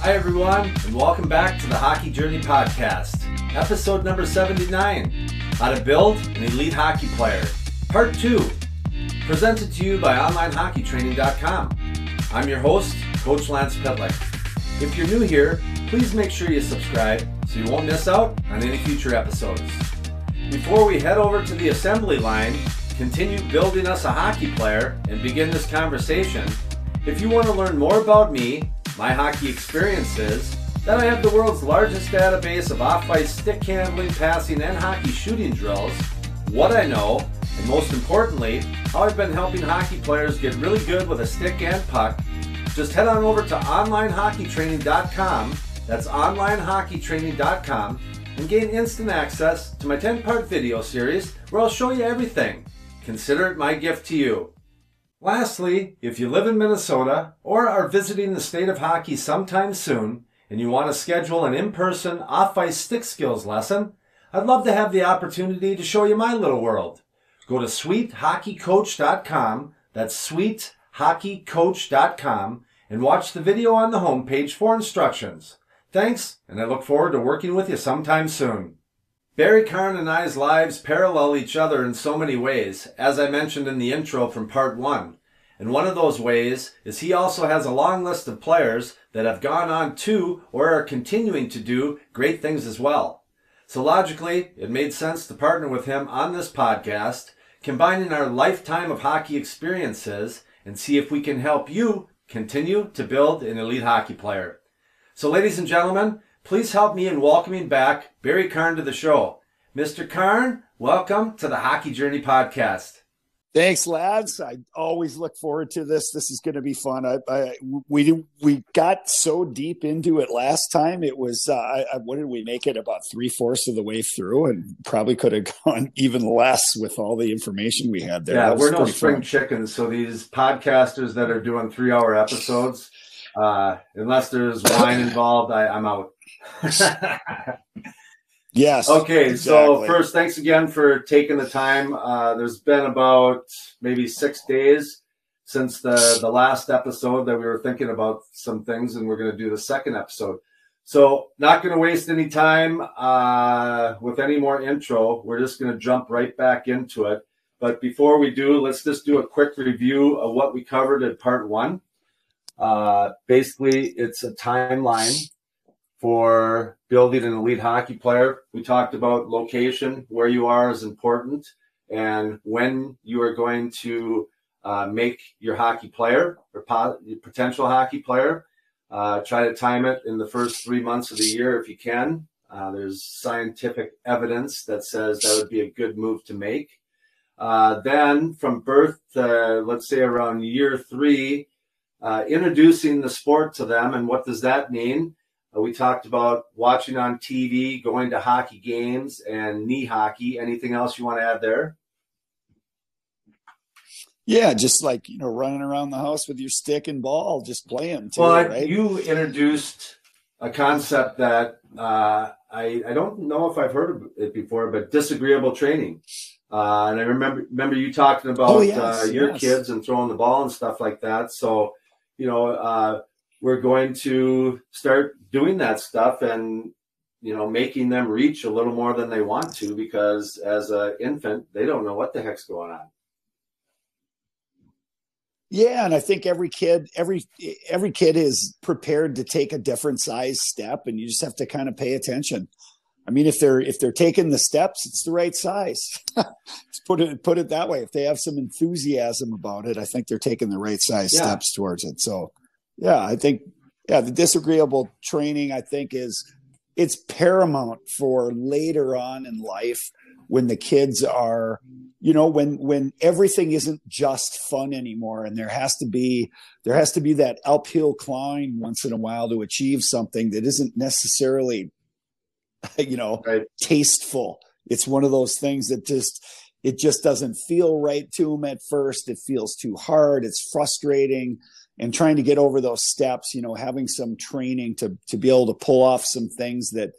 Hi everyone, and welcome back to the Hockey Journey Podcast, episode number 79, How to Build an Elite Hockey Player, Part 2, presented to you by OnlineHockeyTraining.com. I'm your host, Coach Lance Pitlick. If you're new here, please make sure you subscribe so you won't miss out on any future episodes. Before we head over to the assembly line, continue building us a hockey player, and begin this conversation, if you want to learn more about me, my hockey experiences, then I have the world's largest database of off-ice stick handling, passing, and hockey shooting drills, what I know, and most importantly, how I've been helping hockey players get really good with a stick and puck. Just head on over to OnlineHockeyTraining.com, that's OnlineHockeyTraining.com, and gain instant access to my 10-part video series where I'll show you everything. Consider it my gift to you. Lastly, if you live in Minnesota or are visiting the state of hockey sometime soon and you want to schedule an in-person off-ice stick skills lesson, I'd love to have the opportunity to show you my little world. Go to SweetHockeyCoach.com, that's SweetHockeyCoach.com, and watch the video on the homepage for instructions. Thanks, and I look forward to working with you sometime soon. Barry Karn and I's lives parallel each other in so many ways, as I mentioned in the intro from Part 1. And one of those ways is he also has a long list of players that have gone on to or are continuing to do great things as well. So logically, it made sense to partner with him on this podcast, combining our lifetime of hockey experiences, and see if we can help you continue to build an elite hockey player. So ladies and gentlemen, please help me in welcoming back Barry Karn to the show. Mr. Karn, welcome to the Hockey Journey Podcast. Thanks, lads. I always look forward to this. This is going to be fun. We got so deep into it last time. It was, what did we make it? About 3/4 of the way through, and probably could have gone even less with all the information we had there. Yeah, we're no spring chickens, so these podcasters that are doing 3-hour episodes, unless there's wine involved, I'm out. Yes. Okay. Exactly. So first, thanks again for taking the time. There's been about maybe 6 days since the last episode that we were thinking about some things, and we're going to do the second episode. So not going to waste any time with any more intro. We're just going to jump right back into it. But before we do, let's just do a quick review of what we covered in Part 1. Basically, it's a timeline for building an elite hockey player. We talked about location, where you are is important, and when you are going to make your hockey player or potential hockey player. Try to time it in the first 3 months of the year if you can. There's scientific evidence that says that would be a good move to make. Then from birth to, let's say, around year 3, introducing the sport to them, and what does that mean? We talked about watching on TV, going to hockey games, and knee hockey. Anything else you want to add there? Yeah, just like, running around the house with your stick and ball, just playing too, right? You introduced a concept that I don't know if I've heard of it before, but disagreeable training. And I remember you talking about your kids and throwing the ball and stuff like that. So, we're going to start doing that stuff and, making them reach a little more than they want to, because as an infant, they don't know what the heck's going on. Yeah. And I think every kid is prepared to take a different size step, and you just have to kind of pay attention. I mean, if they're taking the steps, it's the right size. Let's put it that way. If they have some enthusiasm about it, I think they're taking the right size steps towards it. So the disagreeable training, I think, it's paramount for later on in life when the kids are, when everything isn't just fun anymore, and there has to be that uphill climb once in a while to achieve something that isn't necessarily, tasteful. It's one of those things that just doesn't feel right to them at first. It feels too hard. It's frustrating. And trying to get over those steps, having some training to be able to pull off some things that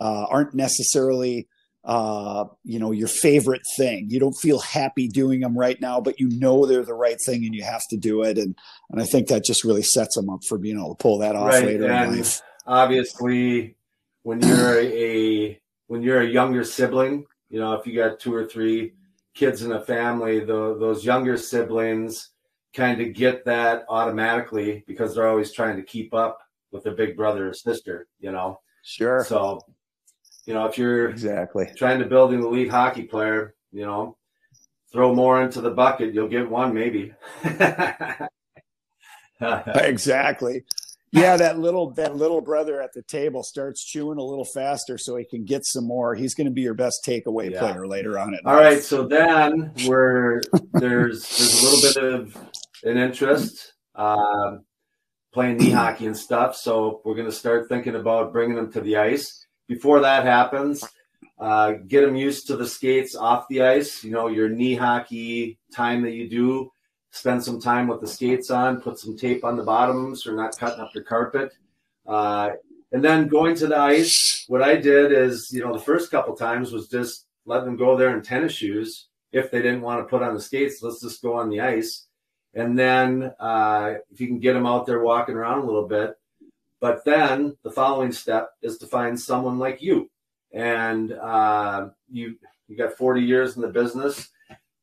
aren't necessarily your favorite thing. You don't feel happy doing them right now, but you know they're the right thing and you have to do it. And I think that just really sets them up for being able to pull that off later in life. Obviously, when you're a younger sibling, you know, if you got 2 or 3 kids in a family, those younger siblings kind of get that automatically because they're always trying to keep up with their big brother or sister, you know? Sure. So, you know, if you're trying to build an elite hockey player, you know, throw more into the bucket, you'll get one maybe. Exactly. Yeah, that little brother at the table starts chewing a little faster so he can get some more. He's going to be your best takeaway player later on. All right, so then there's a little bit of an interest playing knee hockey and stuff, so we're going to start thinking about bringing them to the ice. Before that happens, get them used to the skates off the ice. You know, your knee hockey time that you do, spend some time with the skates on, put some tape on the bottom so you're not cutting up your carpet. And then going to the ice, what I did is, you know, the first couple times was just let them go there in tennis shoes. If they didn't want to put on the skates, let's just go on the ice. And then if you can get them out there walking around a little bit. But then the following step is to find someone like you. And you got 40 years in the business.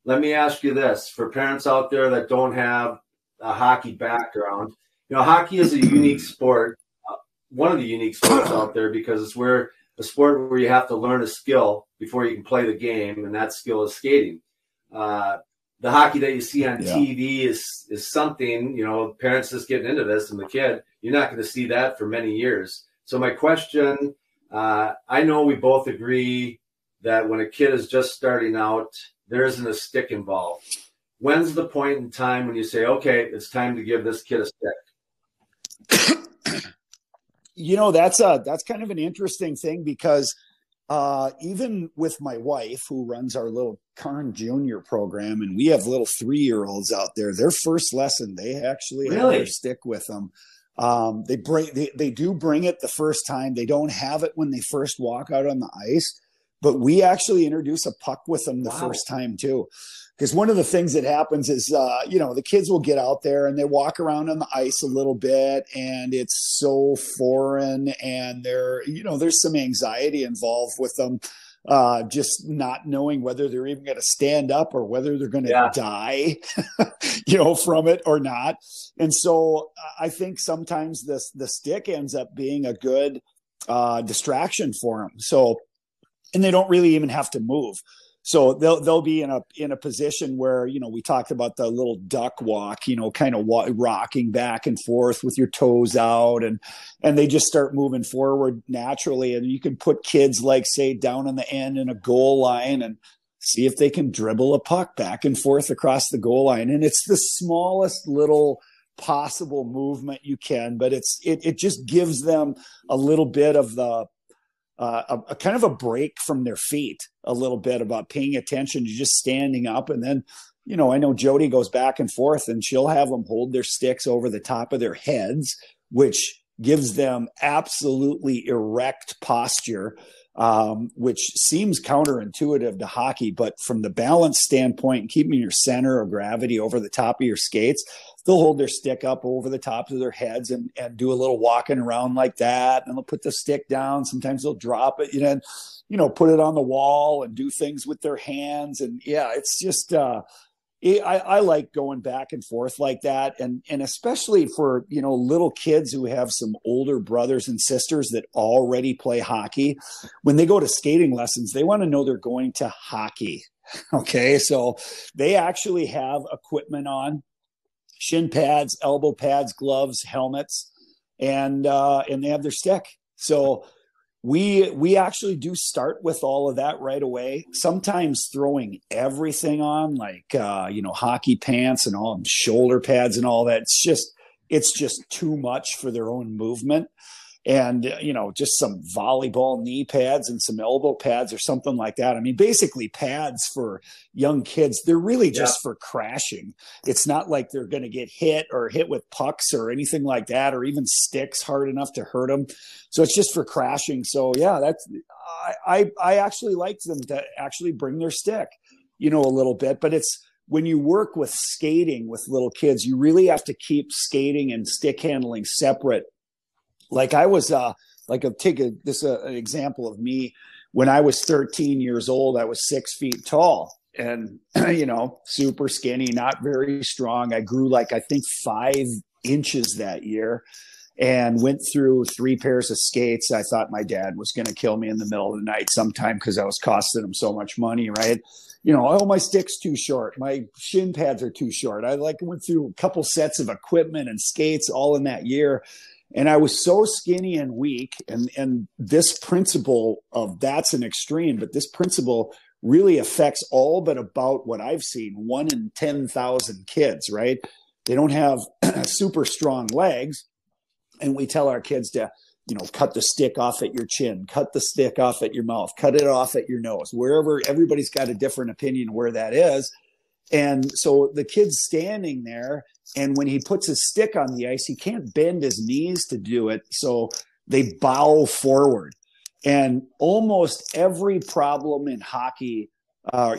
Let me ask you this, for parents out there that don't have a hockey background, you know, hockey is a unique sport, one of the unique sports out there, because it's where a sport where you have to learn a skill before you can play the game, and that skill is skating. The hockey that you see on TV is something, you know, parents just getting into this and the kid, you're not going to see that for many years. So my question, I know we both agree that when a kid is just starting out, there isn't a stick involved. When's the point in time when you say, okay, it's time to give this kid a stick? You know, that's kind of an interesting thing because even with my wife who runs our little Karn Junior program, and we have little 3-year-olds out there, their first lesson, they actually have their stick with them. They do bring it the first time. They don't have it when they first walk out on the ice. But we actually introduce a puck with them the first time too. Because one of the things that happens is, you know, the kids will get out there and they walk around on the ice a little bit and it's so foreign and there's some anxiety involved with them just not knowing whether they're even going to stand up or whether they're going to die, you know, from it or not. And so I think sometimes the stick ends up being a good distraction for them. So, and they don't really even have to move. So they'll be in a position where, you know, we talked about the little duck walk, you know, kind of rocking back and forth with your toes out and they just start moving forward naturally. And you can put kids like, say, down on the end in a goal line and see if they can dribble a puck back and forth across the goal line. And it's the smallest little possible movement you can, but it just gives them a little bit of the a kind of a break from their feet a little bit about paying attention to just standing up. And then, you know, I know Jody goes back and forth and she'll have them hold their sticks over the top of their heads, which gives them absolutely erect posture, which seems counterintuitive to hockey, but from the balance standpoint, keeping your center of gravity over the top of your skates, they'll hold their stick up over the tops of their heads and do a little walking around like that. And they'll put the stick down. Sometimes they'll drop it, and, you know, put it on the wall and do things with their hands. And yeah, it's just, I like going back and forth like that. And especially for, you know, little kids who have some older brothers and sisters that already play hockey, when they go to skating lessons, they want to know they're going to hockey. Okay. So they actually have equipment on. Shin pads, elbow pads, gloves, helmets, and they have their stick. So we actually do start with all of that right away. Sometimes throwing everything on, like you know, hockey pants and all, and shoulder pads and all that. It's just too much for their own movement. and, you know, just some volleyball knee pads and some elbow pads or something like that. I mean, basically pads for young kids. They're really just for crashing. It's not like they're going to get hit or hit with pucks or anything like that, or even sticks hard enough to hurt them. So it's just for crashing. So yeah, that's, I actually like them to actually bring their stick, you know, a little bit, but it's, when you work with skating with little kids, you really have to keep skating and stick handling separate. Like I was, an example of me when I was 13 years old. I was 6 feet tall and, you know, super skinny, not very strong. I grew like, I think 5 inches that year and went through 3 pairs of skates. I thought my dad was going to kill me in the middle of the night sometime because I was costing him so much money, right? You know, oh, my stick's too short. My shin pads are too short. I like went through a couple sets of equipment and skates all in that year. And I was so skinny and weak. And this principle of that's an extreme, but this principle really affects all but about what I've seen, 1 in 10,000 kids, right? They don't have super strong legs. And we tell our kids to, you know, cut the stick off at your chin, cut the stick off at your mouth, cut it off at your nose, wherever. Everybody's got a different opinion where that is. And so the kid's standing there, and when he puts his stick on the ice, he can't bend his knees to do it. So they bow forward. And almost every problem in hockey,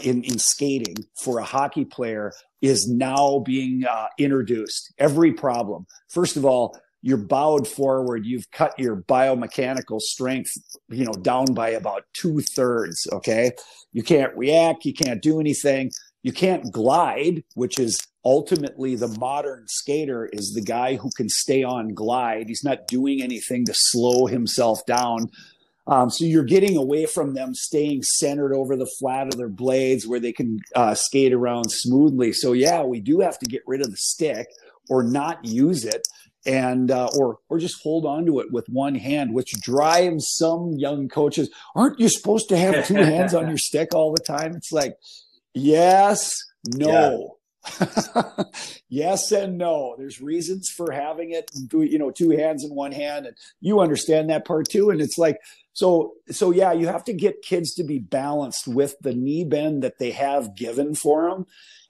in skating for a hockey player is now being introduced. Every problem. First of all, you're bowed forward. You've cut your biomechanical strength, you know, down by about 2/3. Okay. You can't react. You can't do anything. You can't glide, which is ultimately the modern skater is the guy who can stay on glide. He's not doing anything to slow himself down. So you're getting away from them staying centered over the flat of their blades where they can skate around smoothly. So yeah, we do have to get rid of the stick or not use it. And or just hold on to it with one hand, which drives some young coaches. Aren't you supposed to have 2 hands on your stick all the time? It's like, yes, no, yeah. Yes and no. There's reasons for having it, you know, 2 hands in one hand, and you understand that part too. And it's like, so yeah, you have to get kids to be balanced with the knee bend that they have given for them,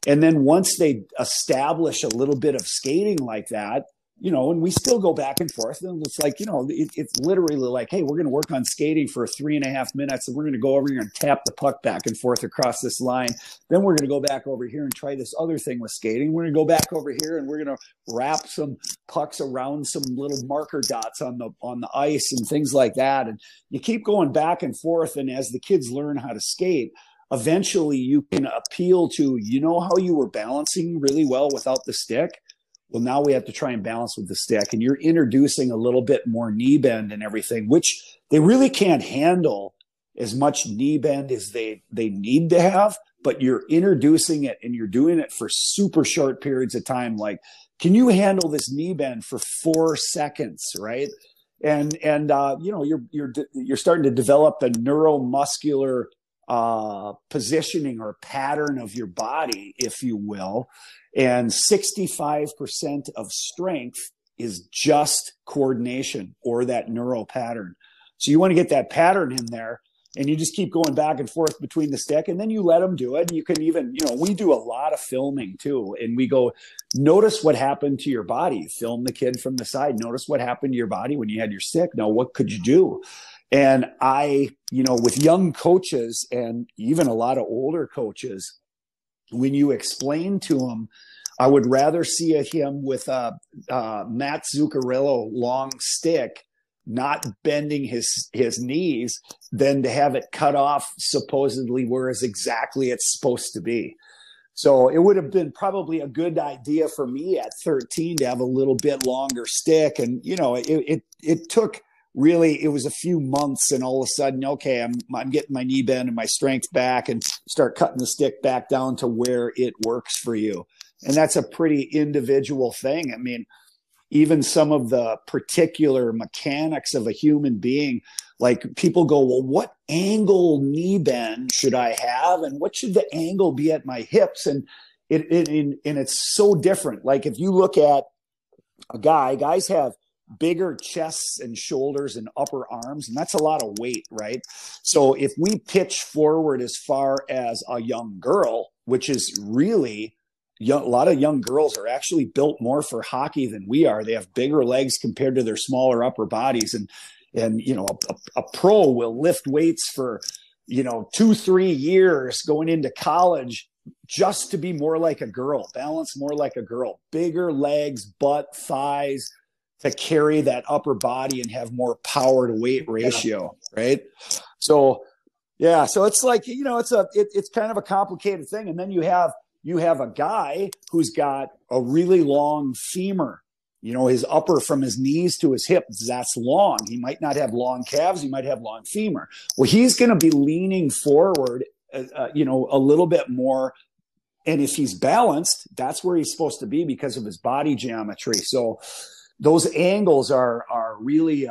and then once they establish a little bit of skating like that. You know, and we still go back and forth, and it's like, you know, it's literally like, hey, we're going to work on skating for 3.5 minutes, and we're going to go over here and tap the puck back and forth across this line. Then we're going to go back over here and try this other thing with skating. We're going to go back over here, and we're going to wrap some pucks around some little marker dots on the ice and things like that. And you keep going back and forth, and as the kids learn how to skate, eventually you can appeal to, you know, how you were balancing really well without the stick. Well, now we have to try and balance with the stick, and you're introducing a little bit more knee bend and everything, which they really can't handle as much knee bend as they need to have, but you're introducing it and you're doing it for super short periods of time. Like, can you handle this knee bend for 4 seconds? Right. And you know, you're starting to develop the neuromuscular positioning or pattern of your body, if you will. And 65% of strength is just coordination or that neural pattern. So you want to get that pattern in there, and you just keep going back and forth between the stick, and then you let them do it. And you can even, you know, we do a lot of filming too. And we go, notice what happened to your body. Film the kid from the side. Notice what happened to your body when you had your stick. Now, what could you do? And I, you know, with young coaches and even a lot of older coaches, when you explain to him, I would rather see him with a Matt Zuccarello long stick, not bending his knees, than to have it cut off supposedly whereas exactly it's supposed to be. So it would have been probably a good idea for me at 13 to have a little bit longer stick. And, you know, it took really, it was a few months, and all of a sudden, okay, I'm getting my knee bend and my strength back, and start cutting the stick back down to where it works for you. And that's a pretty individual thing. I mean, even some of the particular mechanics of a human being, like people go, well, what angle knee bend should I have? And what should the angle be at my hips? And it's so different. Like if you look at a guy, guys have bigger chests and shoulders and upper arms, and that's a lot of weight, right? So if we pitch forward as far as a young girl, which is really young, a lot of young girls are actually built more for hockey than we are. They have bigger legs compared to their smaller upper bodies, and you know, a pro will lift weights for, you know, 2-3 years going into college just to be more like a girl, balance more like a girl, bigger legs, butt, thighs, to carry that upper body and have more power to weight ratio, right? So, yeah, so it's like, you know, it's kind of a complicated thing. And then you have a guy who's got a really long femur, you know, his upper from his knees to his hips, that's long. He might not have long calves, he might have long femur. Well, he's going to be leaning forward, you know, a little bit more. And if he's balanced, that's where he's supposed to be because of his body geometry. So those angles are really,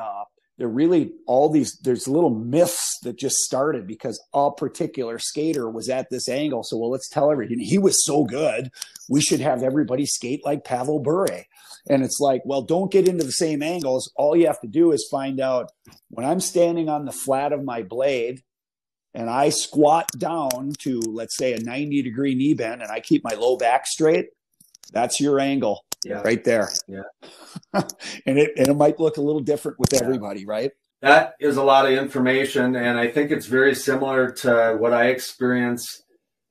they're really all these, there's little myths that just started because a particular skater was at this angle. So, well, let's tell everybody, he was so good, we should have everybody skate like Pavel Bure. And it's like, well, don't get into the same angles. All you have to do is find out when I'm standing on the flat of my blade and I squat down to, let's say, a 90-degree knee bend and I keep my low back straight, that's your angle. Yeah. Right there. Yeah. and it might look a little different with everybody, right? That is a lot of information. And I think it's very similar to what I experience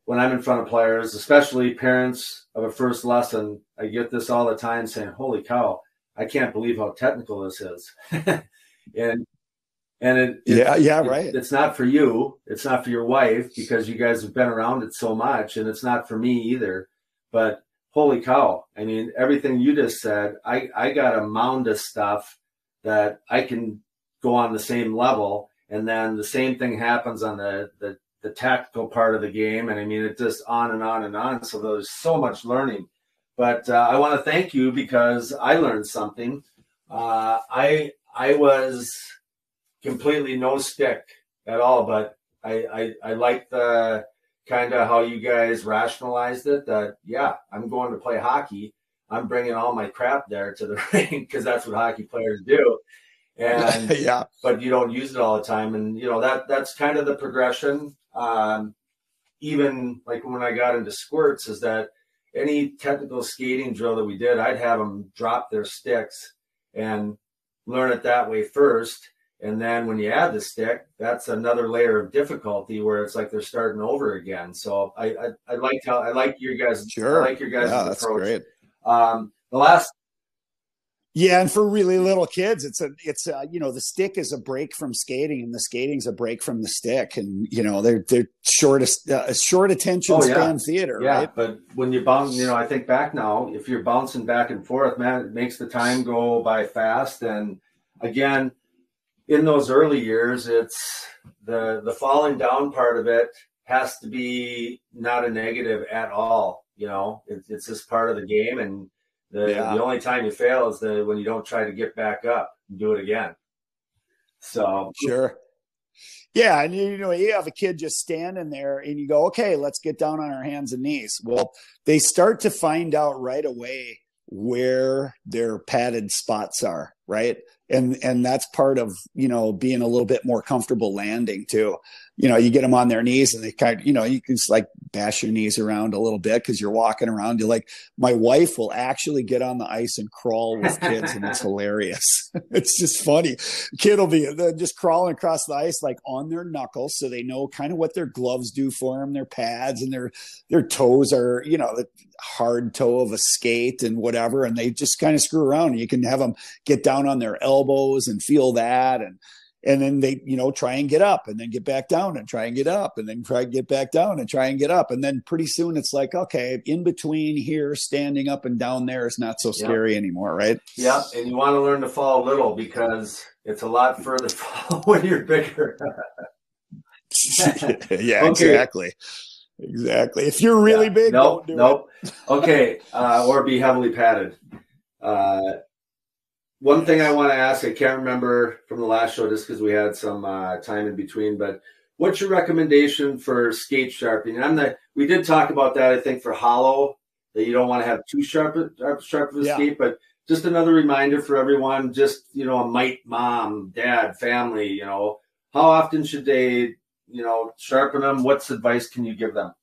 when I'm in front of players, especially parents of a first lesson. I get this all the time saying, holy cow, I can't believe how technical this is. and it's not for you. It's not for your wife because you guys have been around it so much. And it's not for me either. But holy cow. I mean, everything you just said, I got a mound of stuff that I can go on the same level. And then the same thing happens on the tactical part of the game. And I mean, it just on and on and on. So there's so much learning. But I want to thank you because I learned something. I was completely no stick at all, but I like the kind of how you guys rationalized it, that, yeah, I'm going to play hockey. I'm bringing all my crap there to the ring because that's what hockey players do. And yeah. But you don't use it all the time. And, you know, that's kind of the progression. Even like when I got into squirts is that any technical skating drill that we did, I'd have them drop their sticks and learn it that way first. And then when you add the stick, that's another layer of difficulty where it's like they're starting over again. So I liked how I like your guys' that's approach. Great. And for really little kids, it's a you know, the stick is a break from skating, and the skating's a break from the stick, and you know they're short attention span theater. Yeah, right? But when you bounce, you know, I think back now, if you're bouncing back and forth, man, it makes the time go by fast, and again. In those early years, it's the falling down part of it has to be not a negative at all. You know, it's just part of the game. And the only time you fail is when you don't try to get back up and do it again. So sure. Yeah. And you know, you have a kid just standing there and you go, okay, let's get down on our hands and knees. Well, they start to find out right away where their padded spots are, right? And that's part of, you know, being a little bit more comfortable landing too. You know, you get them on their knees and they kind of, you know, you can just like bash your knees around a little bit because you're walking around. You're like, my wife will actually get on the ice and crawl with kids and it's hilarious. It's just funny. Kid will be just crawling across the ice, like on their knuckles. So they know kind of what their gloves do for them, their pads and their toes are, you know, the hard toe of a skate and whatever. And they just kind of screw around and you can have them get down on their elbows and feel that. And then they, you know, try and get up and then get back down and try and get up and then try and get back down and try and get up. And then pretty soon it's like, okay, in between here, standing up and down there is not so scary anymore. Right. Yeah. And you want to learn to fall a little because it's a lot further fall when you're bigger. Yeah, okay. Exactly. If you're really big, don't do it. Okay. Or be heavily padded. One thing I want to ask, I can't remember from the last show just because we had some time in between, but what's your recommendation for skate sharpening? We did talk about that, I think, for hollow, that you don't want to have too sharp of a skate, but just another reminder for everyone, just, you know, mom, dad, family, you know, how often should they, you know, sharpen them? What's advice can you give them?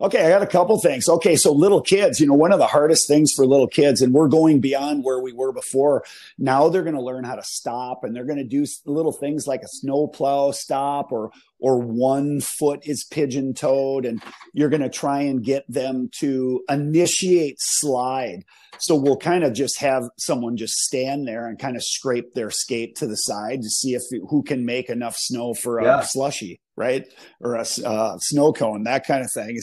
Okay, I got a couple things. Okay, so little kids, you know, one of the hardest things for little kids, and we're going beyond where we were before. Now they're going to learn how to stop, and they're going to do little things like a snowplow stop, or one foot is pigeon-toed, and you're going to try and get them to initiate slide. So we'll kind of just have someone just stand there and kind of scrape their skate to the side to see if who can make enough snow for a slushy, right? Or a snow cone, that kind of thing.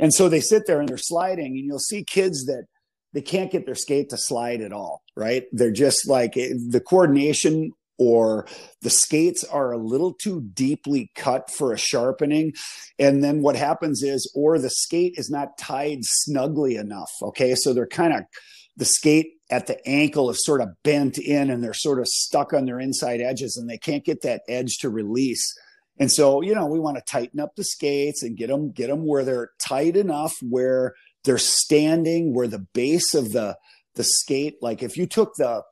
And so they sit there and they're sliding, and you'll see kids that they can't get their skate to slide at all, right? They're just like the coordination or the skates are a little too deeply cut for a sharpening. And then what happens is, or the skate is not tied snugly enough. Okay. So they're kind of, the skate at the ankle is sort of bent in and they're sort of stuck on their inside edges and they can't get that edge to release. And so, you know, we want to tighten up the skates and get them where they're tight enough, where they're standing, where the base of the skate, like if you took the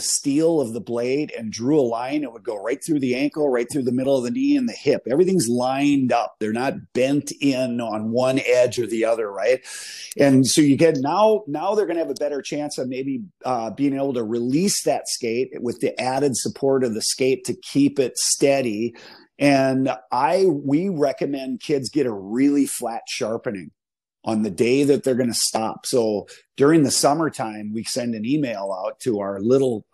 steel of the blade and drew a line, it would go right through the ankle, right through the middle of the knee and the hip. Everything's lined up. They're not bent in on one edge or the other, right? And so you get now they're going to have a better chance of maybe being able to release that skate with the added support of the skate to keep it steady. And we recommend kids get a really flat sharpening on the day that they're going to stop. So during the summertime, we send an email out to our little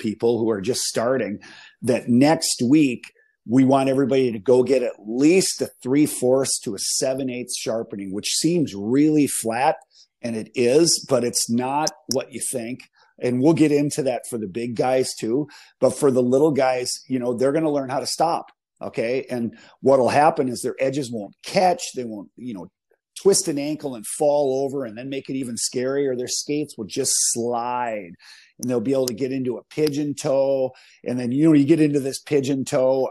people who are just starting that next week, we want everybody to go get at least a 3/4 to a 7/8 sharpening, which seems really flat, and it is, but it's not what you think. And we'll get into that for the big guys too. But for the little guys, you know, they're going to learn how to stop. Okay. And what'll happen is their edges won't catch. They won't, you know, twist an ankle and fall over and then make it even scarier. Their skates will just slide and they'll be able to get into a pigeon toe. And then, you know, you get into this pigeon toe,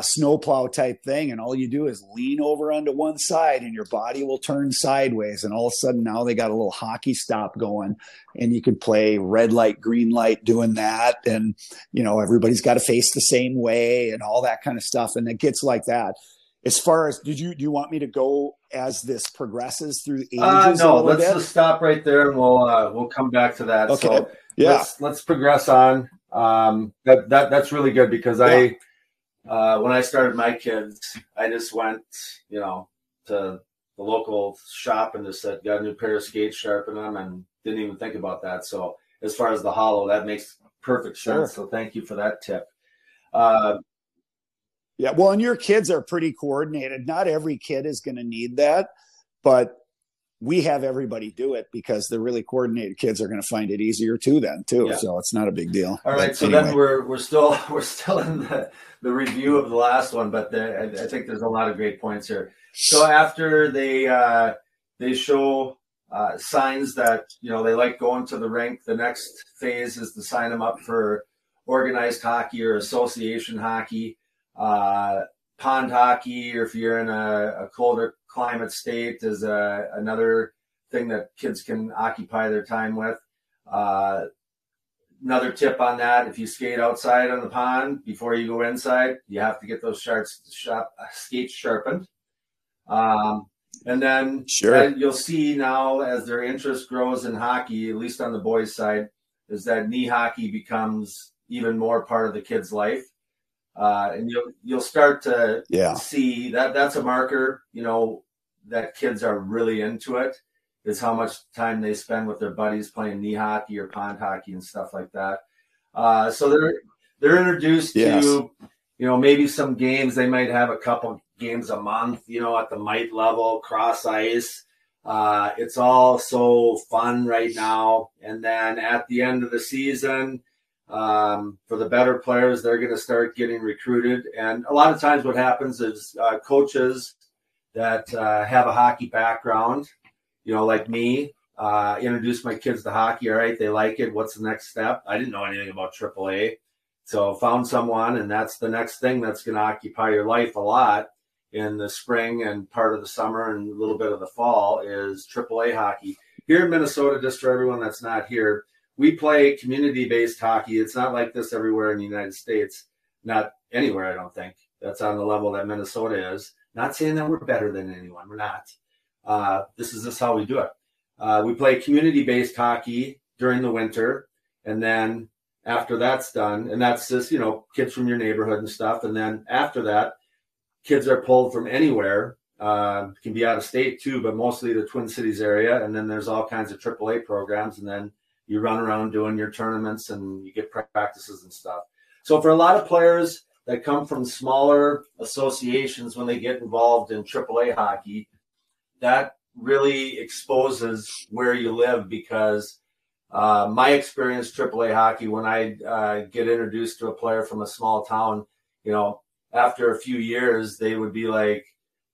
snowplow type thing. And all you do is lean over onto one side and your body will turn sideways. And all of a sudden now they got a little hockey stop going and you can play red light, green light doing that. And, you know, everybody's got to face the same way and all that kind of stuff. And it gets like that. As far as, do you want me to go as this progresses through ages? No, let's just stop right there and we'll come back to that. Okay. So yeah, let's progress on. That's really good because when I started my kids, I just went, you know, to the local shop and just said, got a new pair of skates, sharpen them, and didn't even think about that. So as far as the hollow, that makes perfect sense. Sure. So thank you for that tip. Yeah, well, and your kids are pretty coordinated. Not every kid is going to need that, but we have everybody do it because the really coordinated kids are going to find it easier too. Yeah. So it's not a big deal. All right, so anyway. Then we're still in the review of the last one, but I think there's a lot of great points here. So after they show signs that, you know, they like going to the rink, the next phase is to sign them up for organized hockey or association hockey. Pond hockey, or if you're in a colder climate state, is another thing that kids can occupy their time with. Another tip on that, if you skate outside on the pond before you go inside, you have to get those skates sharpened. And then you'll see now as their interest grows in hockey, at least on the boys' side, is that knee hockey becomes even more part of the kids' life. And you'll start to see that that's a marker, you know, that kids are really into it, is how much time they spend with their buddies playing knee hockey or pond hockey and stuff like that. So they're introduced to, you know, maybe some games. They might have a couple games a month, you know, at the mite level, cross ice. It's all so fun right now. And then at the end of the season, for the better players, they're going to start getting recruited. And a lot of times what happens is coaches that have a hockey background, you know, like me, introduce my kids to hockey. All right, they like it. What's the next step? I didn't know anything about AAA. So found someone, and that's the next thing that's going to occupy your life a lot in the spring and part of the summer and a little bit of the fall is AAA hockey. here in Minnesota, just for everyone that's not here, we play community-based hockey. It's not like this everywhere in the United States. Not anywhere, I don't think. That's on the level that Minnesota is. Not saying that we're better than anyone. We're not. This is just how we do it. We play community-based hockey during the winter, and then after that's done, and that's just, you know, kids from your neighborhood and stuff, and then after that, kids are pulled from anywhere. Can be out of state too, but mostly the Twin Cities area, and then there's all kinds of AAA programs, and then you run around doing your tournaments and you get practices and stuff. So for a lot of players that come from smaller associations, when they get involved in AAA hockey, that really exposes where you live, because my experience, AAA hockey, when I get introduced to a player from a small town, you know, after a few years, they would be like,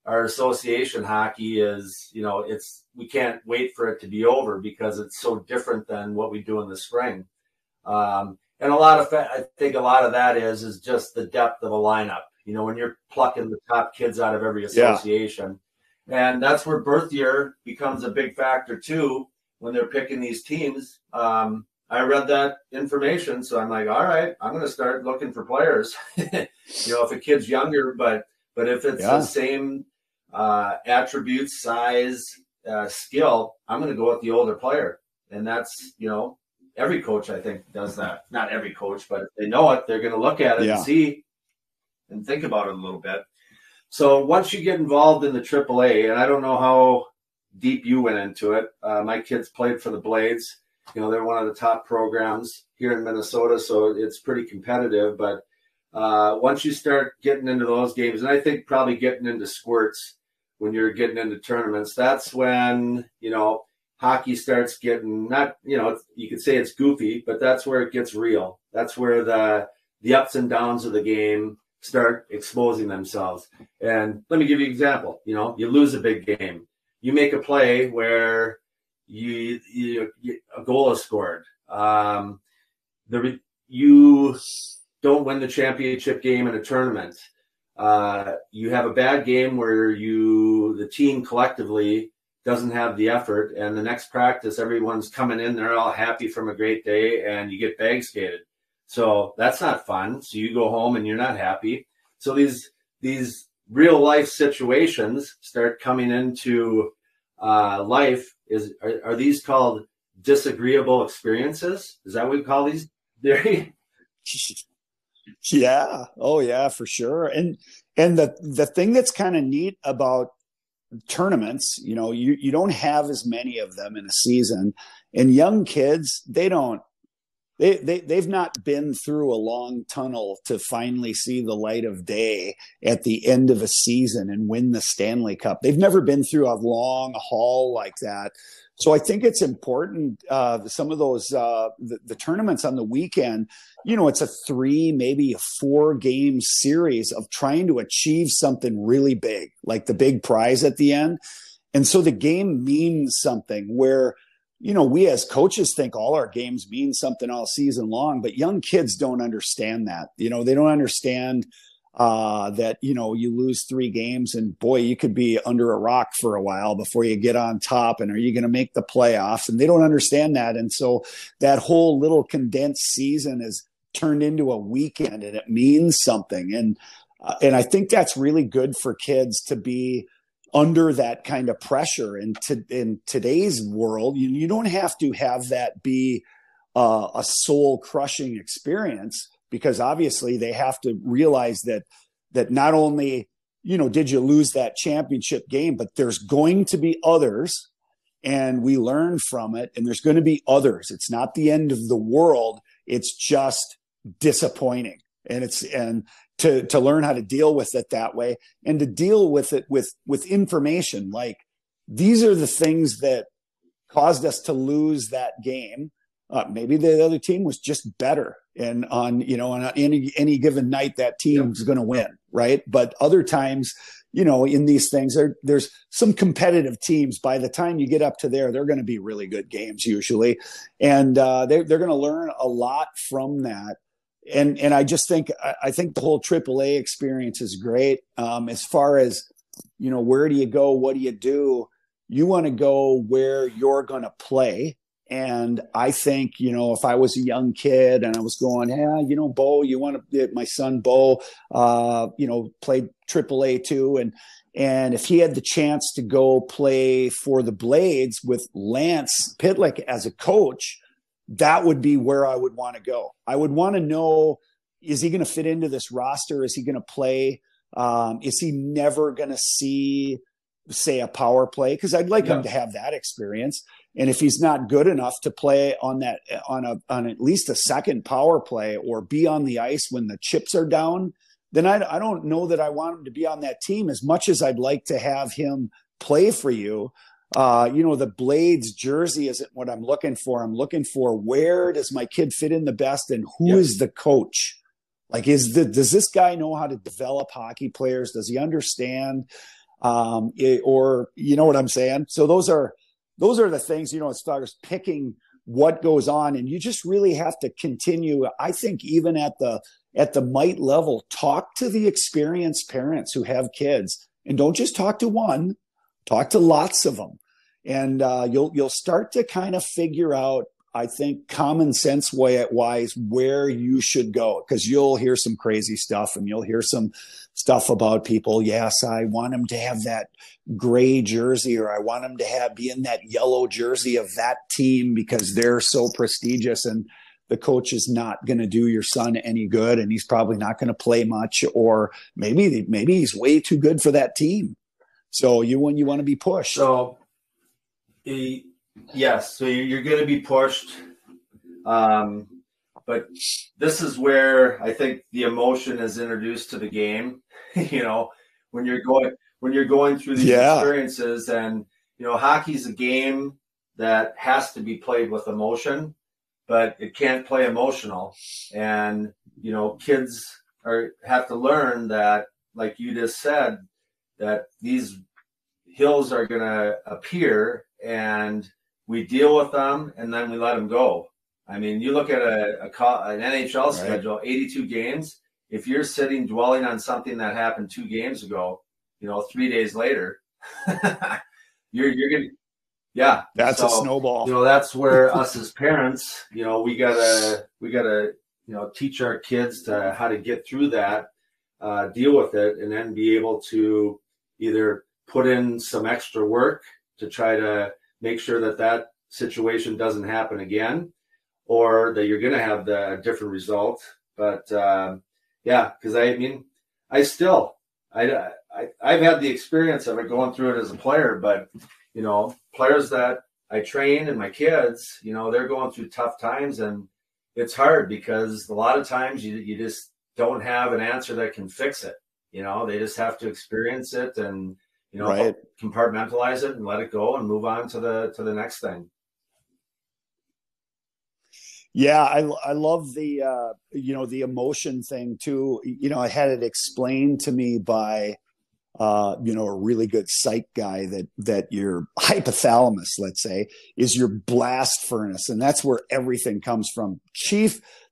our association hockey is, you know, it's, we can't wait for it to be over because it's so different than what we do in the spring. And a lot of, I think a lot of that is just the depth of a lineup. You know, when you're plucking the top kids out of every association, and that's where birth year becomes a big factor too, when they're picking these teams. I read that information. So I'm like, all right, I'm going to start looking for players, you know, if a kid's younger, but if it's the same attributes, size, skill, I'm going to go with the older player. And that's, you know, every coach, I think, does that. Not every coach, but if they know it, they're going to look at it and see and think about it a little bit. So once you get involved in the AAA, and I don't know how deep you went into it. My kids played for the Blades. You know, they're one of the top programs here in Minnesota, so it's pretty competitive. But once you start getting into those games, and I think probably getting into squirts when you're getting into tournaments, that's when, you know, hockey starts getting not, you know, you could say it's goofy, but that's where it gets real. That's where the ups and downs of the game start exposing themselves. And let me give you an example. You know, you lose a big game. You make a play where you a goal is scored. You don't win the championship game in a tournament. You have a bad game where the team collectively doesn't have the effort, and the next practice, everyone's coming in, they're all happy from a great day, and you get bag skated. So that's not fun. So you go home and you're not happy. So these real life situations start coming into life. Are these called disagreeable experiences? Is that what we call these? Yeah. Oh yeah, for sure. And the thing that's kind of neat about tournaments, you know, you don't have as many of them in a season, and young kids, they've not been through a long tunnel to finally see the light of day at the end of a season and win the Stanley Cup. They've never been through a long haul like that. So I think it's important, some of those, the tournaments on the weekend, you know, it's a 3, maybe a 4 game series of trying to achieve something really big, like the big prize at the end. And so the game means something where, you know, we as coaches think all our games mean something all season long, but young kids don't understand that. You know, they don't understand that, you know, you lose 3 games and boy, you could be under a rock for a while before you get on top. And are you going to make the playoffs? And they don't understand that. And so that whole little condensed season is turned into a weekend, and it means something. And I think that's really good for kids to be under that kind of pressure. In today's world, you don't have to have that be a soul crushing experience, because obviously they have to realize that not only, you know, did you lose that championship game, but there's going to be others, and we learn from it, and there's going to be others. It's not the end of the world. It's just disappointing. And to learn how to deal with it that way, and to deal with it with information. Like, these are the things that caused us to lose that game. Maybe the other team was just better, and on any given night, that team's going to win. Right. But other times, you know, in these things, there's some competitive teams. By the time you get up to there, they're going to be really good games usually. And, they're going to learn a lot from that. And I just think, I think the whole AAA experience is great. As far as, you know, where do you go? What do you do? You want to go where you're going to play. And I think, you know, if I was a young kid and I was going, yeah, you know, Bo, you want to, my son, Bo, you know, played AAA too. And if he had the chance to go play for the Blades with Lance Pitlick as a coach, that would be where I would want to go. I would want to know, is he going to fit into this roster? Is he going to play? Is he never going to see, say, a power play? Because I'd like him to have that experience. And if he's not good enough to play on that, on at least a second power play or be on the ice when the chips are down, then I don't know that I want him to be on that team as much as I'd like to have him play for you. You know, the Blades jersey isn't what I'm looking for. I'm looking for, where does my kid fit in the best, and who is the coach? Like, does this guy know how to develop hockey players? Does he understand? Or you know what I'm saying? So those are the things, you know, as far as picking what goes on, and you just really have to continue. I think even at the mite level, talk to the experienced parents who have kids, and don't just talk to one, talk to lots of them. And you'll start to kind of figure out, I think, common sense wise where you should go, because you'll hear some crazy stuff, and you'll hear some stuff about people. Yes, I want him to have that gray jersey, or I want him to be in that yellow jersey of that team because they're so prestigious, and the coach is not going to do your son any good, and he's probably not going to play much, or maybe he's way too good for that team. So you want to be pushed. So yes, so you're going to be pushed, but this is where I think the emotion is introduced to the game. You know, when you're going through these experiences, and you know, hockey's a game that has to be played with emotion, but it can't play emotional. And you know, kids have to learn that, like you just said, that these hills are going to appear, and we deal with them, and then we let them go. I mean, you look at an NHL schedule, 82 games. If you're sitting dwelling on something that happened 2 games ago, you know, 3 days later, you're gonna, that's a snowball. You know, that's where us as parents, you know, we gotta, you know, teach our kids to how to get through that, deal with it, and then be able to either put in some extra work to try to make sure that situation doesn't happen again, or that you're going to have the different result. But because I've had the experience of it, going through it as a player, but you know, players that I train and my kids, you know, they're going through tough times, and it's hard because a lot of times you just don't have an answer that can fix it. You know, they just have to experience it and, you know, compartmentalize it and let it go and move on to the next thing. Yeah, I love the, you know, the emotion thing too. You know, I had it explained to me by, you know, a really good psych guy that your hypothalamus, let's say, is your blast furnace. And that's where everything comes from.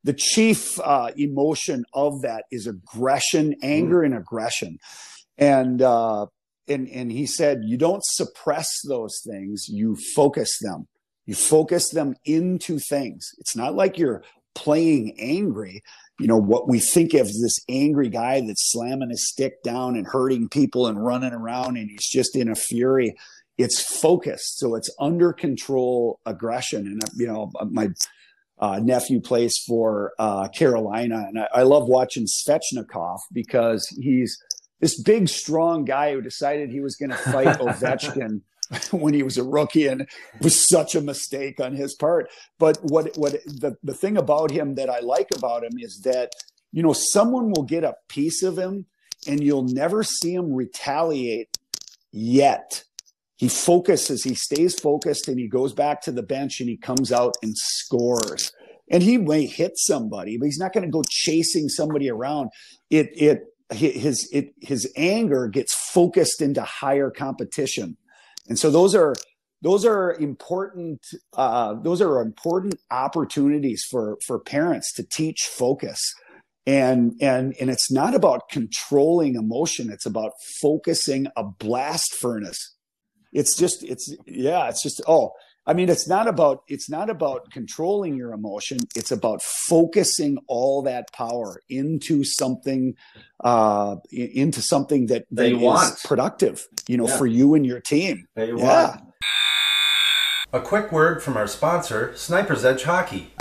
The chief emotion of that is aggression, anger and aggression. And he said, you don't suppress those things, you focus them. You focus them into things. It's not like you're playing angry. You know, what we think of this angry guy that's slamming his stick down and hurting people and running around, and he's just in a fury. It's focused. So it's under control aggression. And, you know, my nephew plays for Carolina, and I love watching Svechnikov because he's this big, strong guy who decided he was going to fight Ovechkin when he was a rookie, and it was such a mistake on his part. But what the thing about him that I like about him is that, you know, someone will get a piece of him and you'll never see him retaliate yet. He focuses, he stays focused, and he goes back to the bench and he comes out and scores. And he may hit somebody, but he's not going to go chasing somebody around. His anger gets focused into higher competition. And so those are important opportunities for parents to teach focus. And it's not about controlling emotion. It's about focusing a blast furnace. It's not about controlling your emotion. It's about focusing all that power into something that is productive, for you and your team. A quick word from our sponsor, Sniper's Edge Hockey.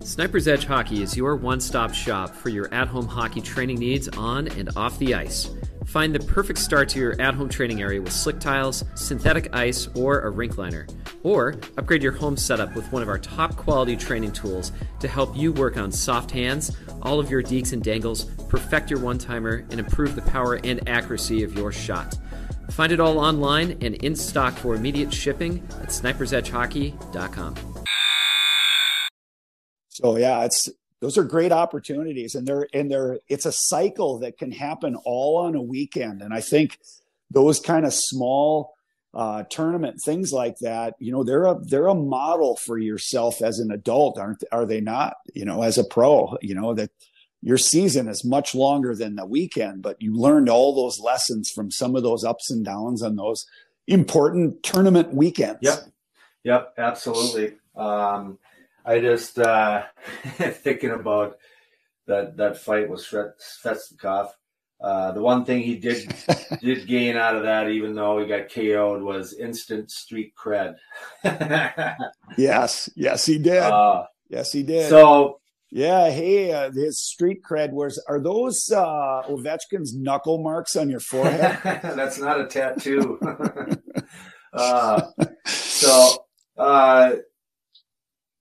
Sniper's Edge Hockey is your one-stop shop for your at-home hockey training needs on and off the ice. Find the perfect start to your at-home training area with slick tiles, synthetic ice, or a rink liner. Or upgrade your home setup with one of our top-quality training tools to help you work on soft hands, all of your deeks and dangles, perfect your one-timer, and improve the power and accuracy of your shot. Find it all online and in stock for immediate shipping at snipersedgehockey.com. So yeah, those are great opportunities, and it's a cycle that can happen all on a weekend. And I think those kind of small tournament things like that, they're a model for yourself as an adult, are they not? As a pro, that your season is much longer than the weekend, but you learned all those lessons from some of those ups and downs on those important tournament weekends. Yep, absolutely. I just thinking about that fight with Svechnikov. The one thing he did gain out of that, even though he got KO'd, was instant street cred. Yes, he did. Yes, he did. So, yeah, hey, his street cred are those Ovechkin's knuckle marks on your forehead? That's not a tattoo.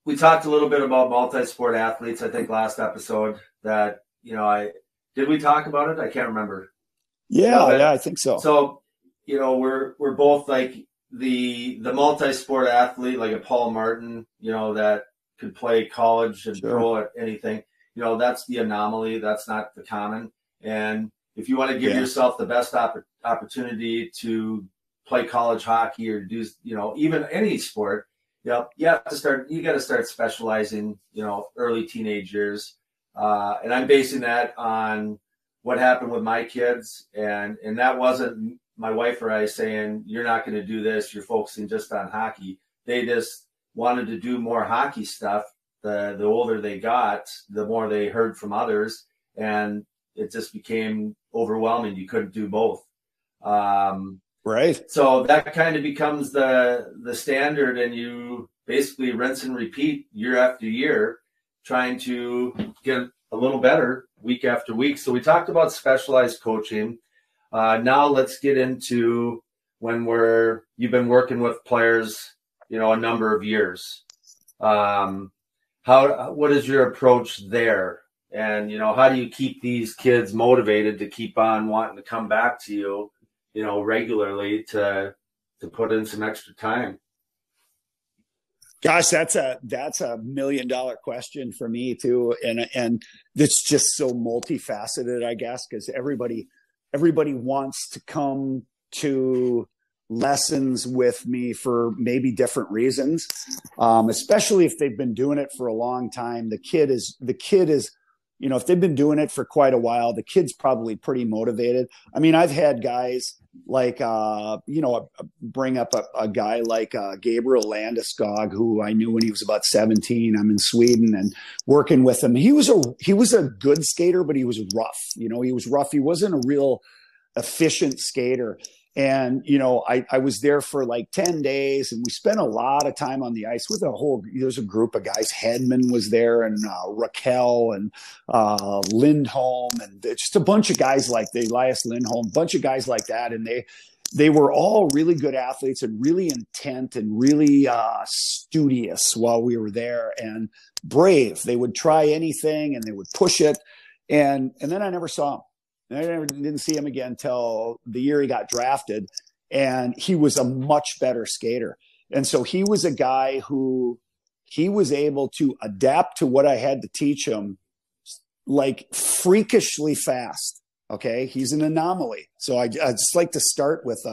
We talked a little bit about multi-sport athletes, I think, last episode. That, did we talk about it? I can't remember. Yeah, I think so. So, we're both like the multi-sport athlete, like a Paul Martin, that could play college and pro at anything. That's the anomaly. That's not the common. And if you want to give yourself the best opportunity to play college hockey or do, even any sport, you got to start specializing, early teenage years. And I'm basing that on what happened with my kids. And that wasn't my wife or I saying, you're not going to do this. You're focusing just on hockey. They just wanted to do more hockey stuff. The older they got, the more they heard from others. And it just became overwhelming. You couldn't do both. Right. So that kind of becomes the standard, and you basically rinse and repeat year after year, trying to get a little better week after week. So we talked about specialized coaching. Now let's get into when you've been working with players, a number of years. What is your approach there? And, how do you keep these kids motivated to keep on wanting to come back to you, regularly to put in some extra time? Gosh, that's a $1 million question for me too. And it's just so multifaceted, I guess, because everybody wants to come to lessons with me for maybe different reasons. Especially if they've been doing it for a long time, the kid is if they've been doing it for quite a while, the kid's probably pretty motivated. I mean, I've had guys like, bring up a guy like Gabriel Landeskog, who I knew when he was about 17. I'm in Sweden and working with him. He was a good skater, but he was rough. He was rough. He wasn't a real efficient skater. And, I was there for like 10 days and we spent a lot of time on the ice with there's a group of guys. Hedman was there and Raquel and Lindholm and just a bunch of guys like Elias Lindholm, bunch of guys like that. And they were all really good athletes and really intent and really studious while we were there, and brave. They would try anything and they would push it. And then I never saw them. I didn't see him again until the year he got drafted, and he was a much better skater. And so he was a guy who he was able to adapt to what I had to teach him like freakishly fast. Okay. He's an anomaly. So I just like to start with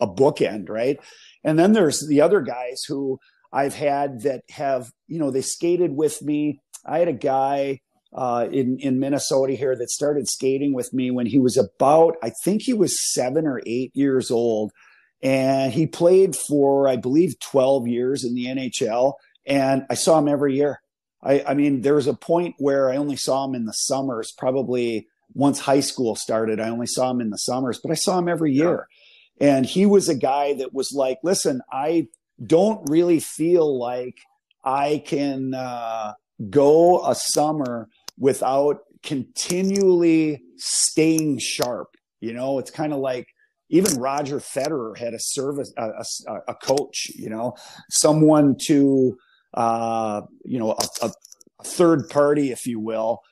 a bookend. Right. And then there's the other guys who I've had that have, they skated with me. I had a guy in Minnesota here that started skating with me when he was about, I think he was 7 or 8 years old. And he played for, I believe, 12 years in the NHL. And I saw him every year. I mean, there was a point where I only saw him in the summers, probably once high school started. I only saw him in the summers, but I saw him every year. And he was a guy that was like, listen, I don't really feel like I can go a summer without continually staying sharp. You know, it's kind of like, even Roger Federer had a coach, you know, someone to, you know, a third party, if you will,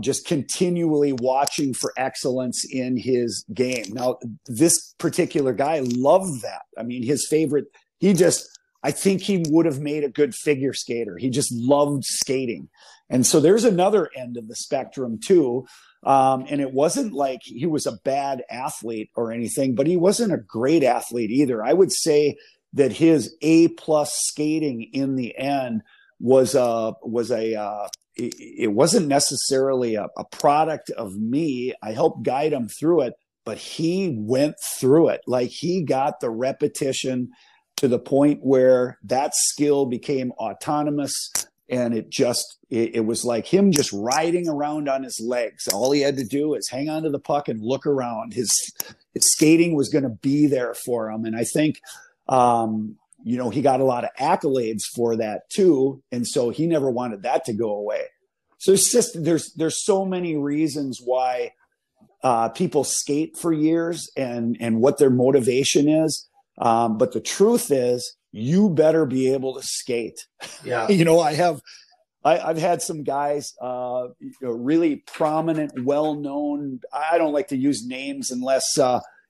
just continually watching for excellence in his game. Now, this particular guy loved that. I mean, his favorite, I think he would have made a good figure skater. He just loved skating. And so there's another end of the spectrum too. And it wasn't like he was a bad athlete or anything, but he wasn't a great athlete either. I would say that his A+ skating in the end it wasn't necessarily a product of me. I helped guide him through it, but he went through it. Like, he got the repetition to the point where that skill became autonomous. And it was like him just riding around on his legs. All he had to do is hang on to the puck and look around. His skating was going to be there for him. And I think, you know, he got a lot of accolades for that too. And so he never wanted that to go away. So it's just, there's so many reasons why people skate for years and what their motivation is. But the truth is, you better be able to skate. Yeah. You know, I've had some guys, you know, really prominent, well-known, I don't like to use names unless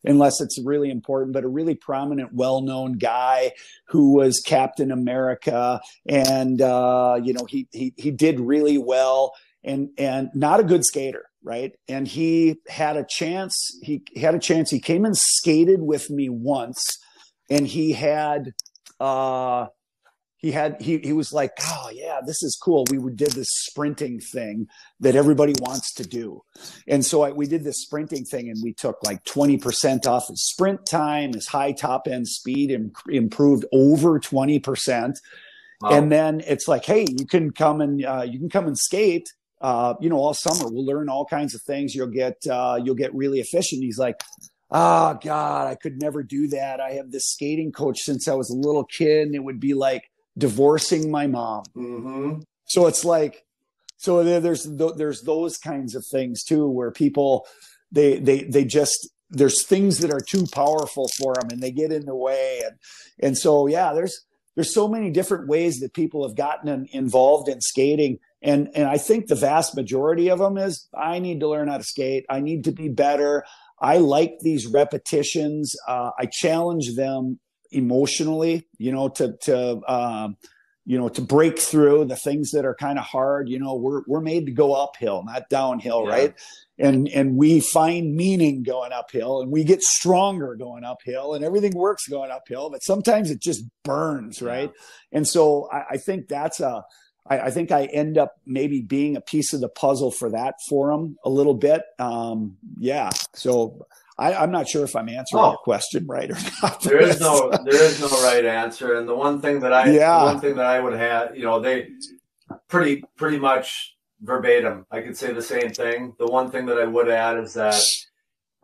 it's really important, but a really prominent, well-known guy who was Captain America. And, you know, he did really well and not a good skater. Right. And he had a chance. He came and skated with me once, and he was like, oh yeah, this is cool. We did this sprinting thing that everybody wants to do. And so we did this sprinting thing, and we took like 20% off his sprint time. His high top end speed improved over 20%. Wow. And then it's like, hey, you can come and skate, you know, all summer. We'll learn all kinds of things. You'll get really efficient. He's like, oh God, I could never do that. I have this skating coach since I was a little kid, and it would be like divorcing my mom. Mm-hmm. So it's like, so there's those kinds of things too, where people, they just, there's things that are too powerful for them and they get in the way. And so, yeah, there's so many different ways that people have gotten involved in skating. And I think the vast majority of them is, I need to learn how to skate. I need to be better. I like these repetitions. I challenge them emotionally, you know, you know, to break through the things that are kind of hard. You know, we're made to go uphill, not downhill. Yeah. Right. And we find meaning going uphill, and we get stronger going uphill, and everything works going uphill, but sometimes it just burns. Yeah. Right. And so I think I think I end up maybe being a piece of the puzzle for that forum a little bit. Yeah. So I'm not sure if I'm answering your question right or not. There is no right answer. And the one thing that I would have, you know, they pretty much verbatim, I could say the same thing. The one thing that I would add is that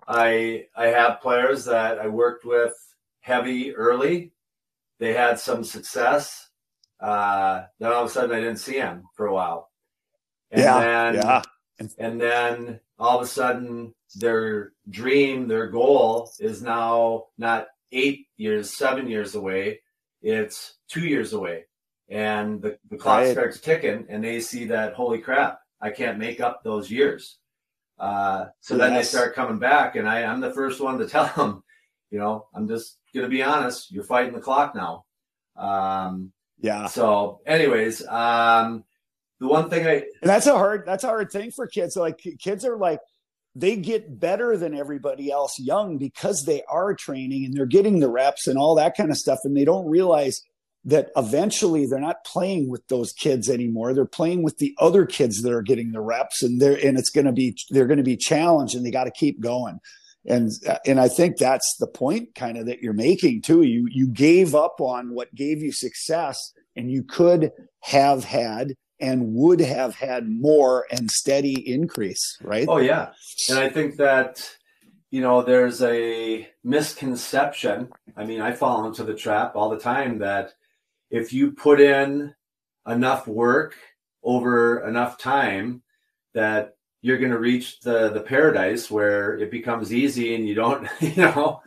I have players that I worked with heavy early. They had some success. Then all of a sudden I didn't see him for a while. And then all of a sudden their dream, their goal is now not 8 years, 7 years away. It's 2 years away. And the clock starts ticking, and they see that, holy crap, I can't make up those years. Then they start coming back, and I'm the first one to tell them, you know, I'm just going to be honest. You're fighting the clock now. Yeah. So anyways, the one thing that's a hard thing for kids. Like, kids are like, they get better than everybody else young because they are training and they're getting the reps and all that kind of stuff. And they don't realize that eventually they're not playing with those kids anymore. They're playing with the other kids that are getting the reps, and they're going to be challenged, and they got to keep going. And I think that's the point kind of that you're making too. You gave up on what gave you success, and you could have had and would have had more and steady increase, right? Oh, yeah. And I think that, you know, there's a misconception. I mean, I fall into the trap all the time that if you put in enough work over enough time that you're going to reach the paradise where it becomes easy and you don't, you know,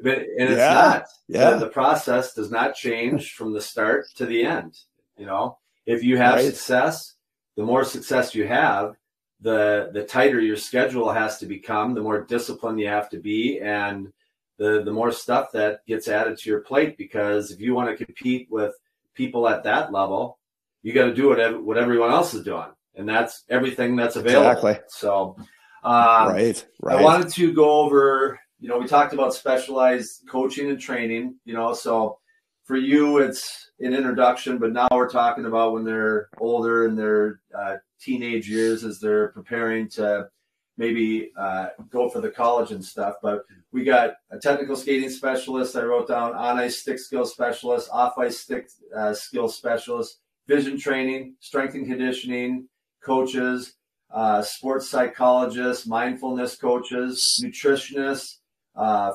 but, and it's not. Yeah. The process does not change from the start to the end. You know, if you have success, the more success you have, the tighter your schedule has to become, the more disciplined you have to be, and the more stuff that gets added to your plate. Because if you want to compete with people at that level, you got to do what everyone else is doing. And that's everything that's available. Exactly. So I wanted to go over, you know, we talked about specialized coaching and training, you know, so for you, it's an introduction, but now we're talking about when they're older in their teenage years as they're preparing to maybe go for the college and stuff. But we got a technical skating specialist. I wrote down on-ice stick skill specialist, off-ice stick skill specialist, vision training, strength and conditioning, coaches, sports psychologists, mindfulness coaches, nutritionists,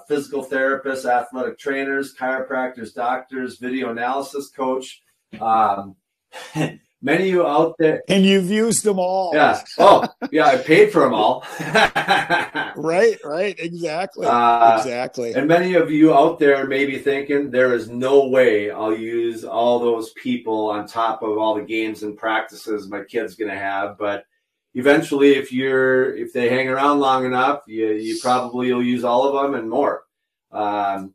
physical therapists, athletic trainers, chiropractors, doctors, video analysis coach. Many of you out there. And you've used them all. Yeah. Oh, yeah. I paid for them all. Right. Exactly. And many of you out there may be thinking, there is no way I'll use all those people on top of all the games and practices my kid's going to have. But eventually, if they hang around long enough, you probably will use all of them and more. One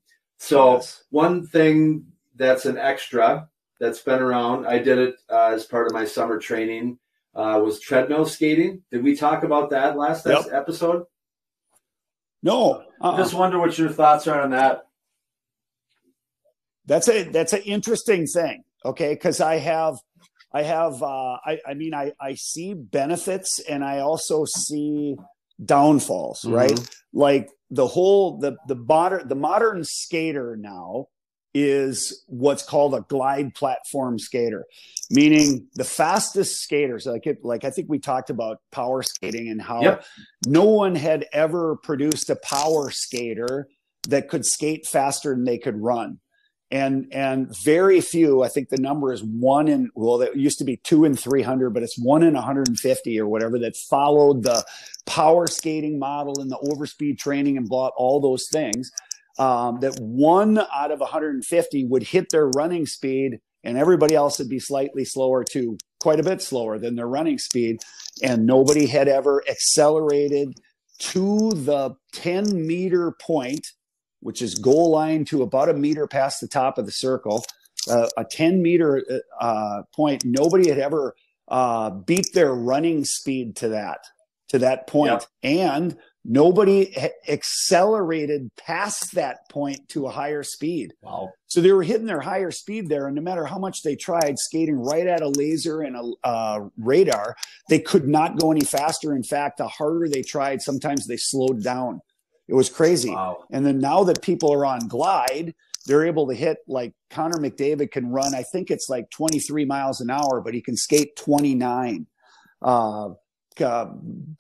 thing that's an extra that's been around, I did it as part of my summer training, was treadmill skating. Did we talk about that last episode? No. I just wonder what your thoughts are on that. That's an interesting thing, okay? Because I see benefits and I also see downfalls, mm-hmm. right? Like the modern skater now is what's called a glide platform skater, meaning the fastest skaters, like I think we talked about power skating and how no one had ever produced a power skater that could skate faster than they could run. And very few, I think the number is it used to be 2 in 300, but it's 1 in 150 or whatever, that followed the power skating model and the overspeed training and bought all those things, that 1 out of 150 would hit their running speed and everybody else would be slightly slower to quite a bit slower than their running speed. And nobody had ever accelerated to the 10 meter point, which is goal line to about a meter past the top of the circle, a 10 meter point. Nobody had ever beat their running speed to that point. Yeah. And nobody accelerated past that point to a higher speed. Wow. So they were hitting their higher speed there. And no matter how much they tried, skating right at a laser and a radar, they could not go any faster. In fact, the harder they tried, sometimes they slowed down. It was crazy. Wow. And then now that people are on glide, they're able to hit, like Connor McDavid can run, I think it's like 23 miles an hour, but he can skate 29. Dylan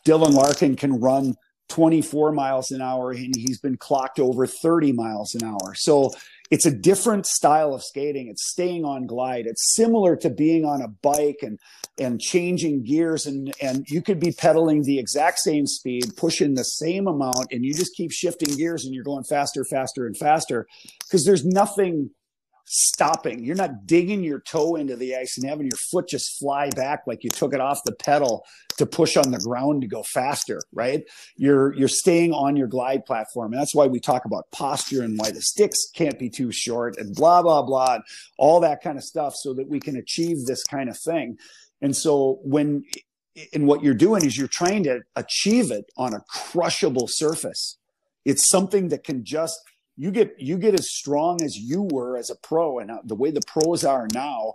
Larkin can run 24 miles an hour, and he's been clocked over 30 miles an hour. So it's a different style of skating. It's staying on glide. It's similar to being on a bike and changing gears, and you could be pedaling the exact same speed, pushing the same amount, and you just keep shifting gears and you're going faster, faster, and faster because there's nothing stopping. You're not digging your toe into the ice and having your foot just fly back like you took it off the pedal to push on the ground to go faster, right? You're staying on your glide platform. And that's why we talk about posture and why the sticks can't be too short and blah, blah, blah, and all that kind of stuff so that we can achieve this kind of thing. And so what you're doing is you're trying to achieve it on a crushable surface. It's something that can just You get as strong as you were as a pro, and the way the pros are now,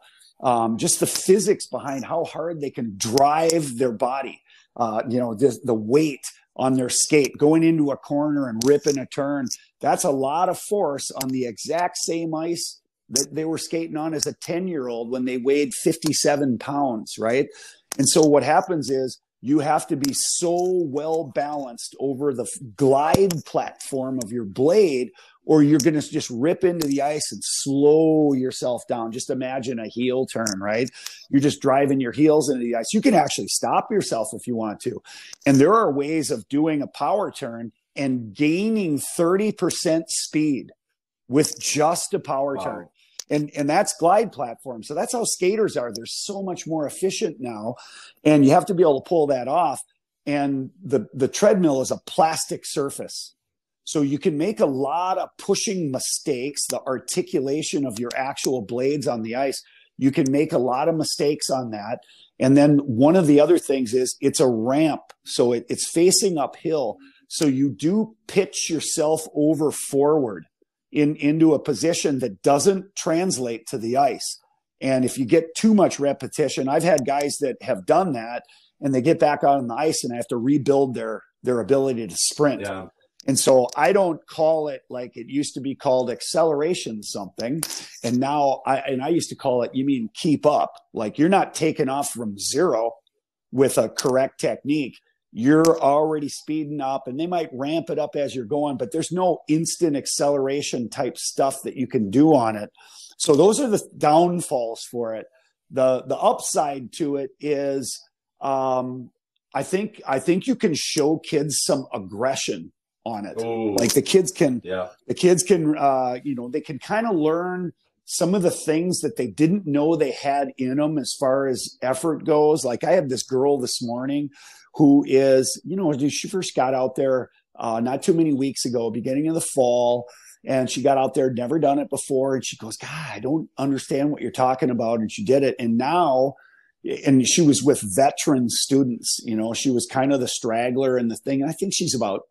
just the physics behind how hard they can drive their body, the weight on their skate, going into a corner and ripping a turn. That's a lot of force on the exact same ice that they were skating on as a 10-year-old when they weighed 57 pounds, right? And so what happens is you have to be so well balanced over the glide platform of your blade, or you're going to just rip into the ice and slow yourself down. Just imagine a heel turn, right? You're just driving your heels into the ice. You can actually stop yourself if you want to. And there are ways of doing a power turn and gaining 30% speed with just a power turn. And that's glide platform. So that's how skaters are. They're so much more efficient now. And you have to be able to pull that off. And the treadmill is a plastic surface. So you can make a lot of pushing mistakes, the articulation of your actual blades on the ice. You can make a lot of mistakes on that. And then one of the other things is it's a ramp. So it's facing uphill. So you do pitch yourself over forward into a position that doesn't translate to the ice. And if you get too much repetition, I've had guys that have done that and they get back out on the ice and I have to rebuild their ability to sprint. Yeah. And so I don't call it like it used to be called acceleration something. And now I used to call it, you mean keep up. Like you're not taking off from zero with a correct technique. You're already speeding up, and they might ramp it up as you're going, but there's no instant acceleration type stuff that you can do on it. So those are the downfalls for it. The upside to it is I think you can show kids some aggression on it. Ooh. Like the kids can kind of learn some of the things that they didn't know they had in them as far as effort goes. Like I had this girl this morning who is, she first got out there not too many weeks ago, beginning of the fall. And she got out there, never done it before. And she goes, God, I don't understand what you're talking about. And she did it. And now, and she was with veteran students, she was kind of the straggler and the thing. And I think she's about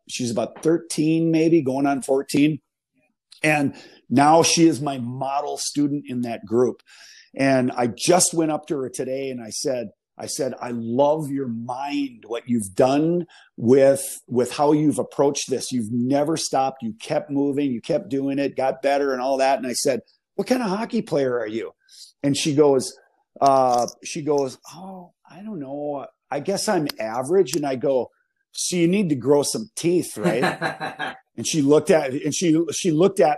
13, maybe going on 14. And now she is my model student in that group. And I just went up to her today and I said, I love your mind, what you've done with how you've approached this. You've never stopped. You kept moving. You kept doing it, got better and all that. And I said, what kind of hockey player are you? And she goes, oh, I don't know. I guess I'm average. And I go, so you need to grow some teeth, right? And she looked at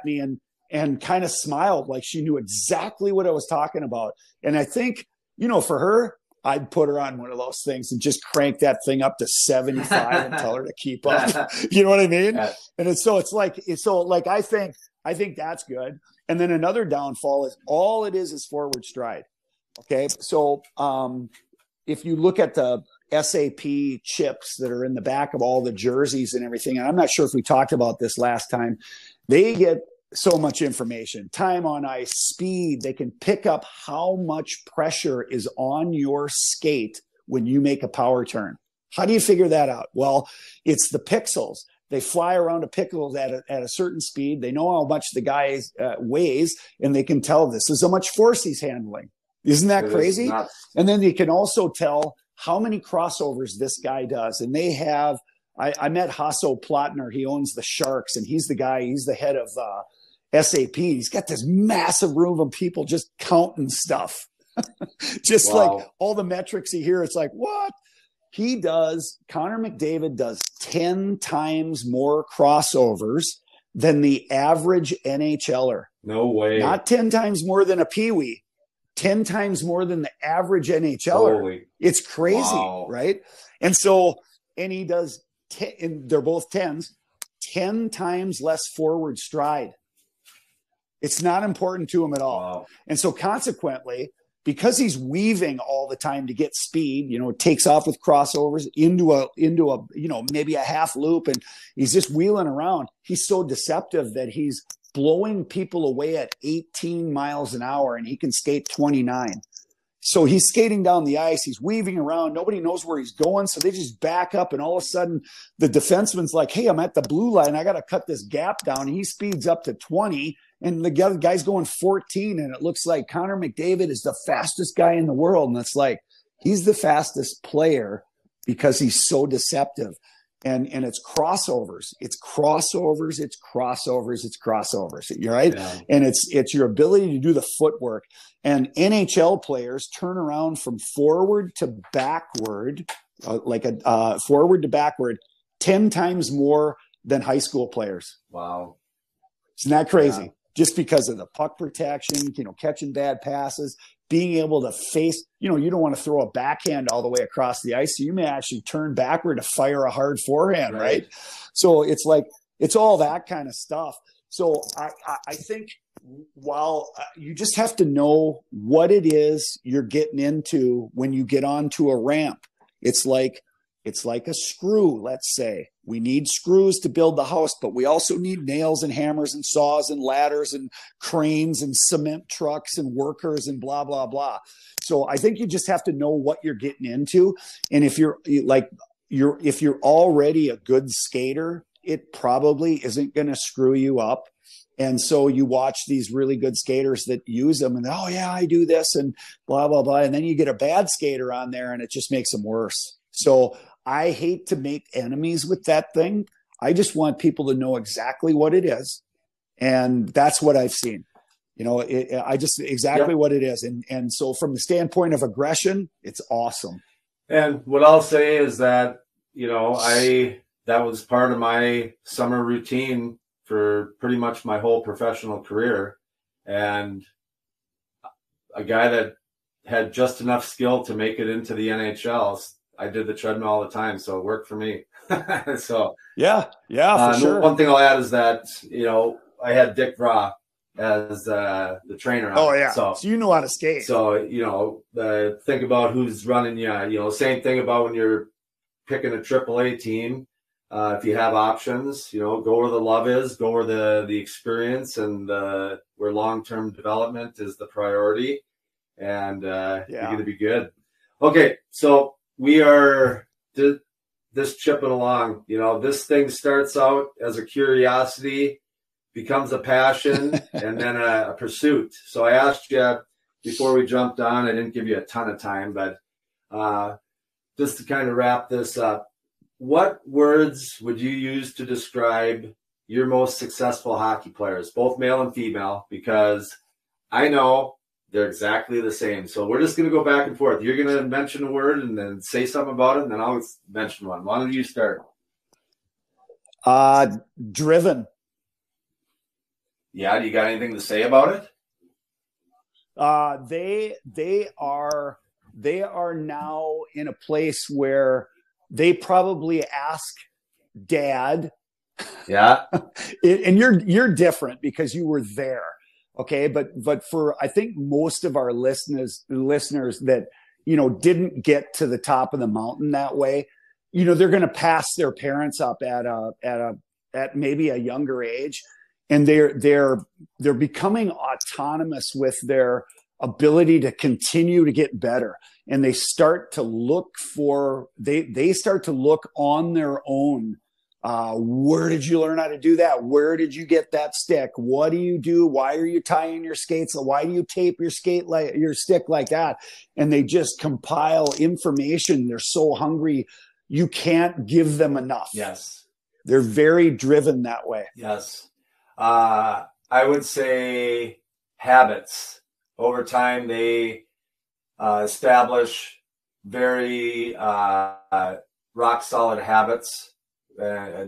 me and kind of smiled like she knew exactly what I was talking about. And I think, for her, I'd put her on one of those things and just crank that thing up to 75 and tell her to keep up. You know what I mean? Yeah. And it's so like I think that's good. And then another downfall is all it is forward stride. Okay. So if you look at the SAP chips that are in the back of all the jerseys and everything, and I'm not sure if we talked about this last time, they get so much information, time on ice, speed. They can pick up how much pressure is on your skate when you make a power turn. How do you figure that out? Well, it's the pixels. They fly around a pixel at a certain speed. They know how much the guy weighs, and they can tell this is how much force he's handling. Isn't that crazy? And then they can also tell how many crossovers this guy does. And they have, I met Hasso Plotner. He owns the Sharks, and he's the head of SAP. He's got this massive room of people just counting stuff. Just wow. Like all the metrics you hear, it's like, what? Connor McDavid does 10 times more crossovers than the average NHLer. No way. Not 10 times more than a peewee. 10 times more than the average NHLer. Holy. It's crazy, wow. Right? And so, and he does, and they're both 10s, 10 times less forward stride. It's not important to him at all. Wow. And so consequently, because he's weaving all the time to get speed, takes off with crossovers into a, maybe a half loop, and he's just wheeling around. He's so deceptive that he's blowing people away at 18 miles an hour, and he can skate 29. So he's skating down the ice. He's weaving around. Nobody knows where he's going. So they just back up. And all of a sudden the defenseman's like, hey, I'm at the blue line. I got to cut this gap down. And he speeds up to 20, and the guy's going 14. And it looks like Connor McDavid is the fastest guy in the world. And it's like, he's the fastest player because he's so deceptive. And it's crossovers. It's crossovers. You're right. Yeah. And it's your ability to do the footwork. And NHL players turn around from forward to backward, forward to backward, 10 times more than high school players. Wow. Isn't that crazy? Yeah. Just because of the puck protection, catching bad passes, being able to face, you don't want to throw a backhand all the way across the ice. So you may actually turn backward to fire a hard forehand, right? So it's like, it's all that kind of stuff. So I think while you just have to know what it is you're getting into when you get onto a ramp. It's like a screw, let's say. We need screws to build the house, but we also need nails and hammers and saws and ladders and cranes and cement trucks and workers and blah, blah, blah. So I think you just have to know what you're getting into. And if you're already a good skater, it probably isn't going to screw you up. And so you watch these really good skaters that use them and, oh yeah, I do this and blah, blah, blah. And then you get a bad skater on there and it just makes them worse. So I hate to make enemies with that thing. I just want people to know exactly what it is. And that's what I've seen. What it is. And so from the standpoint of aggression, it's awesome. And what I'll say is that, that was part of my summer routine for pretty much my whole professional career. And a guy that had just enough skill to make it into the NHL, I did the treadmill all the time, so it worked for me. So yeah, for sure. One thing I'll add is that I had Dick Bra as the trainer. Oh yeah, so you know how to skate. So think about who's running you. Same thing about when you're picking a AAA team. If you have options, go where the love is, go where the experience and where long-term development is the priority, and you're going to be good. Okay, so. We are just chipping along. This thing starts out as a curiosity, becomes a passion, and then a pursuit. So I asked you before we jumped on, I didn't give you a ton of time, but just to kind of wrap this up, what words would you use to describe your most successful hockey players, both male and female? Because I know they're exactly the same. So we're just going to go back and forth. You're going to mention a word and then say something about it, and then I'll mention one. Why don't you start? Driven. Yeah, do you got anything to say about it? They are now in a place where they probably ask Dad. Yeah. And you're different because you were there. Okay, but for I think most of our listeners that didn't get to the top of the mountain that way, they're going to pass their parents up at maybe a younger age, and they're becoming autonomous with their ability to continue to get better, and they start to look on their own. Where did you learn how to do that? Where did you get that stick? What do you do? Why are you tying your skates? Why do you tape your stick like that? And they just compile information. They're so hungry. You can't give them enough. Yes. They're very driven that way. Yes. I would say habits. Over time, they establish very rock solid habits.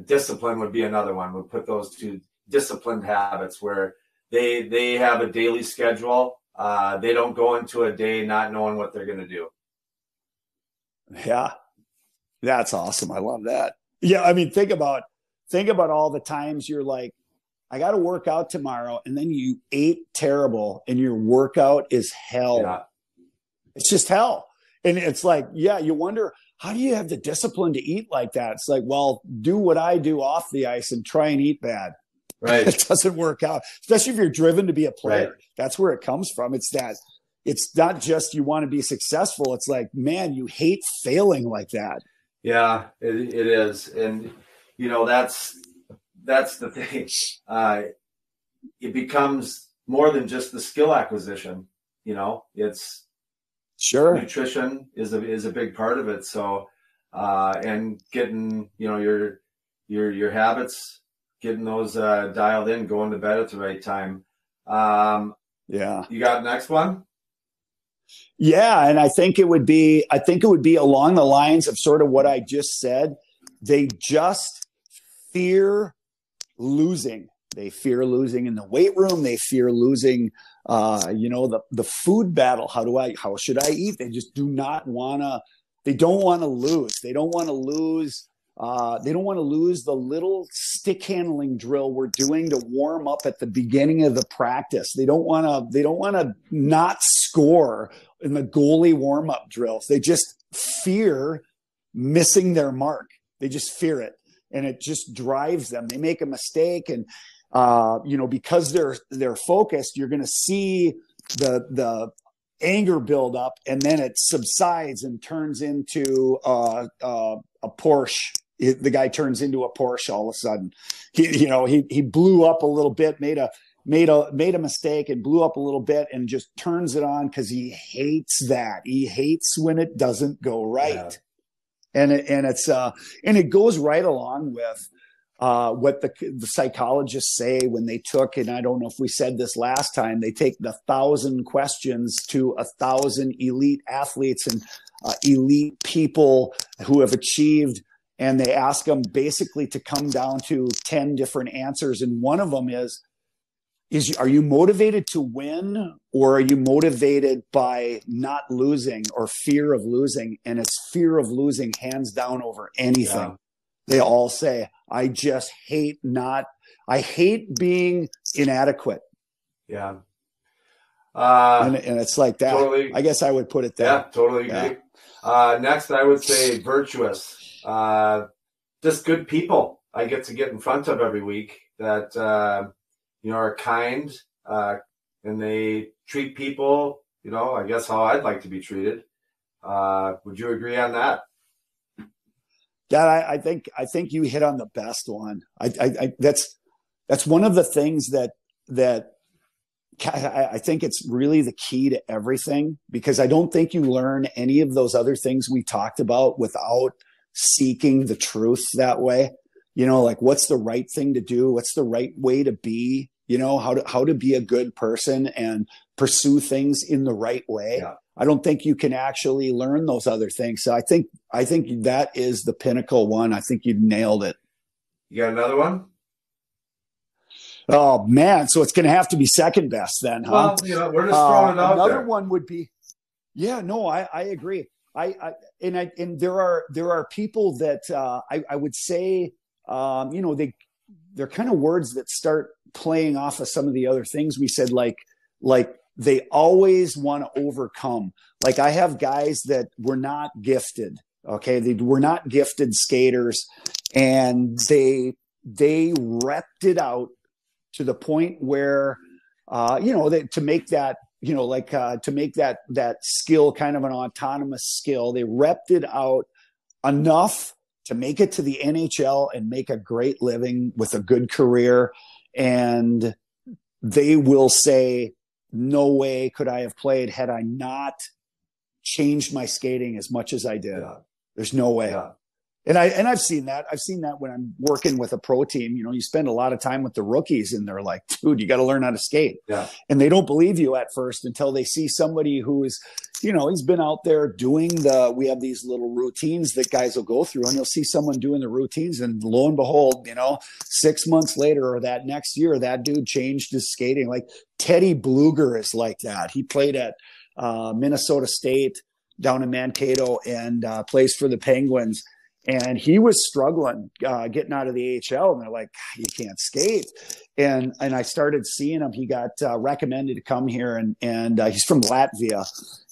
Discipline would be another one. We'll put those two disciplined habits where they have a daily schedule. They don't go into a day not knowing what they're going to do. Yeah, that's awesome. I love that. Yeah, I mean, think about all the times you're like, I got to work out tomorrow, and then you ate terrible, and your workout is hell. Yeah. It's just hell, and it's like, yeah, you wonder. How do you have the discipline to eat like that? It's like, well, do what I do off the ice and try and eat bad. Right. It doesn't work out, especially if you're driven to be a player. Right. That's where it comes from. It's not just you want to be successful. It's like, man, you hate failing like that. Yeah, it is. And, that's the thing. It becomes more than just the skill acquisition. It's. Sure. Nutrition is a big part of it. So and getting, you know, your habits, getting those dialed in, going to bed at the right time. Yeah. You got next one? Yeah. And I think it would be along the lines of sort of what I just said. They just fear losing. They fear losing in the weight room. They fear losing, the food battle. How should I eat? They just don't want to lose. They don't want to lose. They don't want to lose the little stick handling drill we're doing to warm up at the beginning of the practice. They don't want to not score in the goalie warm up drills. They just fear missing their mark. They just fear it, and it just drives them. They make a mistake, and because they're focused, you're going to see the anger build up, and then it subsides and turns into a Porsche. The guy turns into a Porsche all of a sudden. He blew up a little bit, made a mistake and blew up a little bit, and just turns it on because he hates that. He hates when it doesn't go right. Yeah. And it goes right along with what the psychologists say when they took, and I don't know if we said this last time, they take the 1,000 questions to 1,000 elite athletes and elite people who have achieved, and they ask them basically to come down to 10 different answers. And one of them is, are you motivated to win, or are you motivated by not losing or fear of losing? And it's fear of losing hands down over anything. Yeah. They all say, I hate being inadequate. Yeah. And it's like that. Totally, I guess I would put it there. Yeah, totally agree. Yeah. Next, I would say virtuous. Just good people I get to get in front of every week that, are kind, and they treat people, I guess how I'd like to be treated. Would you agree on that? That I think you hit on the best one. That's one of the things that I think it's really the key to everything, because I don't think you learn any of those other things we talked about without seeking the truth that way. Like what's the right thing to do? What's the right way to be? How to be a good person and pursue things in the right way. Yeah. I don't think you can actually learn those other things. So I think that is the pinnacle one. I think you've nailed it. You got another one? Oh man, so it's going to have to be second best then, huh? Well, we're just throwing it out there. Another one would be, yeah, no, I agree. And there are people that I would say, they're kind of words that start playing off of some of the other things we said, like. They always want to overcome. Like I have guys that were not gifted. Okay. They were not gifted skaters, and they repped it out to the point where, to make that skill kind of an autonomous skill, they repped it out enough to make it to the NHL and make a great living with a good career. And they will say, no way could I have played had I not changed my skating as much as I did. Yeah. There's no way. Yeah. And I've seen that. I've seen that when I'm working with a pro team. You spend a lot of time with the rookies, and they're like, dude, you got to learn how to skate. Yeah. And they don't believe you at first until they see somebody who is, he's been out there doing we have these little routines that guys will go through, and you'll see someone doing the routines, and lo and behold, 6 months later or that next year, that dude changed his skating. Like Teddy Bluger is like that. He played at Minnesota State down in Mankato and plays for the Penguins. And he was struggling getting out of the AHL, and they're like, "You can't skate." And I started seeing him. He got recommended to come here, and he's from Latvia,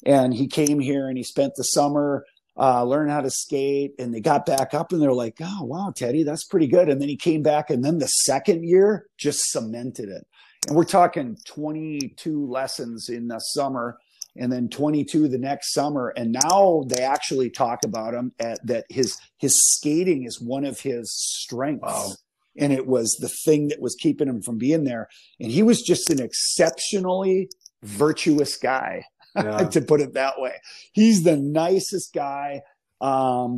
and he came here and he spent the summer learning how to skate. And they got back up, and they're like, "Oh wow, Teddy, that's pretty good." And then he came back, and then the second year just cemented it. And we're talking 22 lessons in the summer. And then 22 the next summer. And now they actually talk about him that his skating is one of his strengths. Wow. And it was the thing that was keeping him from being there. And he was just an exceptionally virtuous guy, yeah. To put it that way. He's the nicest guy.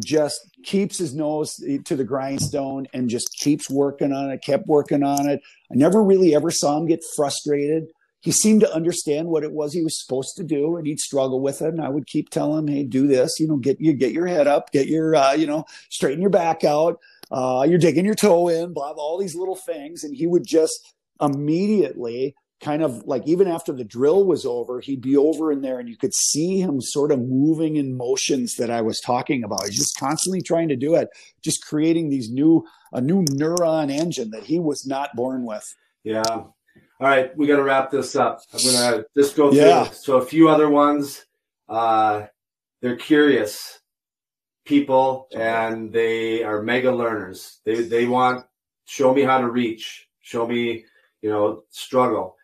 just keeps his nose to the grindstone and just keeps working on it, kept working on it. I never really ever saw him get frustrated. He seemed to understand what it was he was supposed to do, and he'd struggle with it. And I would keep telling him, hey, do this, get your head up, get your, straighten your back out. You're digging your toe in, blah, blah, all these little things. And he would just immediately kind of like, even after the drill was over, he'd be over in there and you could see him sort of moving in motions that I was talking about. He's just constantly trying to do it, just creating these a new neuron engine that he was not born with. Yeah. All right, we got to wrap this up. I'm going to just go through this. So a few other ones, they're curious people and they are mega learners. They want, show me how to reach, show me, struggle,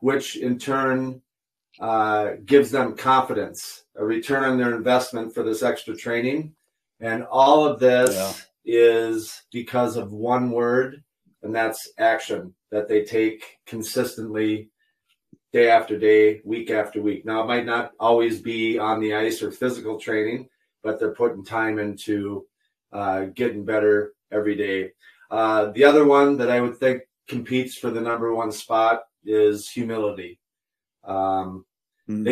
which in turn gives them confidence, a return on their investment for this extra training. And all of this is because of one word, and that's action that they take consistently day after day, week after week. Now, it might not always be on the ice or physical training, but they're putting time into getting better every day. The other one that I would think competes for the number one spot is humility. They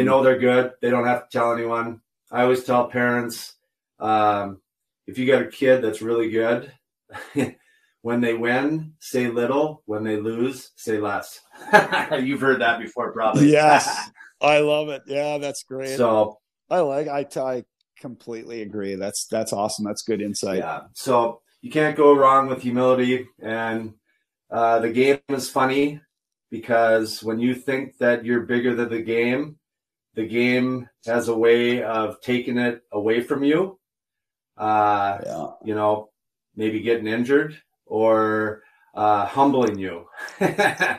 know they're good. They don't have to tell anyone. I always tell parents, if you got a kid that's really good, when they win, say little. When they lose, say less. You've heard that before, probably. Yes. I love it. Yeah, that's great. So I completely agree. That's awesome. That's good insight. Yeah. So you can't go wrong with humility. And the game is funny because when you think that you're bigger than the game has a way of taking it away from you. Maybe getting injured, or humbling you by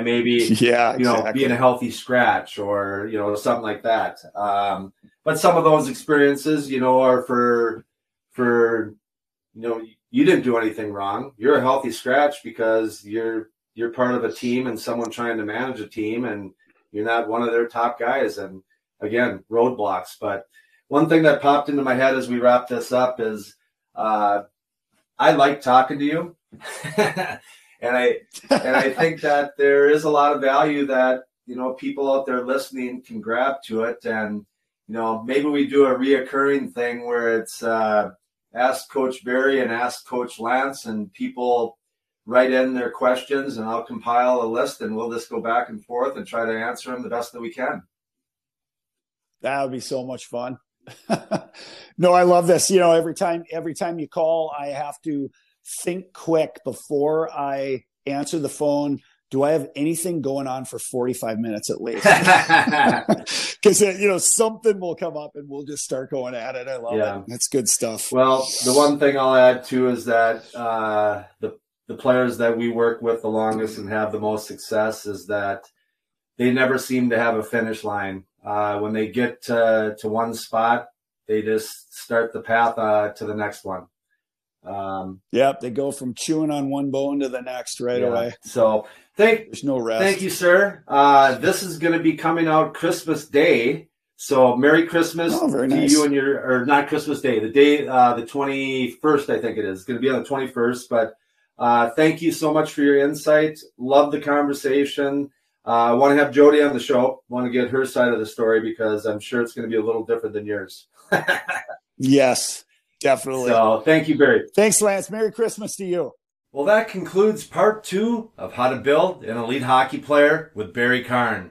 maybe, being a healthy scratch or, something like that. But some of those experiences, are for you didn't do anything wrong. You're a healthy scratch because you're part of a team and someone trying to manage a team and you're not one of their top guys. And again, roadblocks. But one thing that popped into my head as we wrap this up is, I like talking to you, and I think that there is a lot of value that people out there listening can grab to it, and maybe we do a reoccurring thing where it's ask Coach Barry and ask Coach Lance, and people write in their questions, and I'll compile a list, and we'll just go back and forth and try to answer them the best that we can. That would be so much fun. No, I love this. Every time you call, I have to think quick before I answer the phone. Do I have anything going on for 45 minutes at least? Because, something will come up and we'll just start going at it. I love it. That's good stuff. Well, the one thing I'll add too is that the players that we work with the longest and have the most success is that they never seem to have a finish line. When they get to one spot, they just start the path to the next one. They go from chewing on one bone to the next away. So there's no rest. Thank you, sir. This is going to be coming out Christmas Day. So Merry Christmas to you and or not Christmas Day, the day, the 21st, I think it is. It's going to be on the 21st. But thank you so much for your insight. Love the conversation. I want to have Jody on the show. I want to get her side of the story because I'm sure it's going to be a little different than yours. Yes, definitely. So thank you, Barry. Thanks, Lance. Merry Christmas to you. Well, that concludes part 2 of How to Build an Elite Hockey Player with Barry Karn.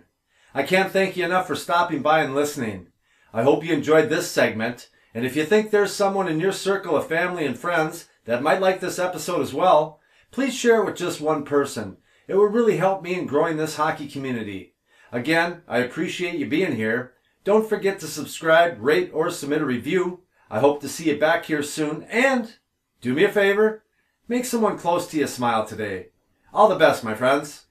I can't thank you enough for stopping by and listening. I hope you enjoyed this segment. And if you think there's someone in your circle of family and friends that might like this episode as well, please share it with just one person. It would really help me in growing this hockey community. Again, I appreciate you being here. Don't forget to subscribe, rate, or submit a review. I hope to see you back here soon. And do me a favor, make someone close to you smile today. All the best, my friends.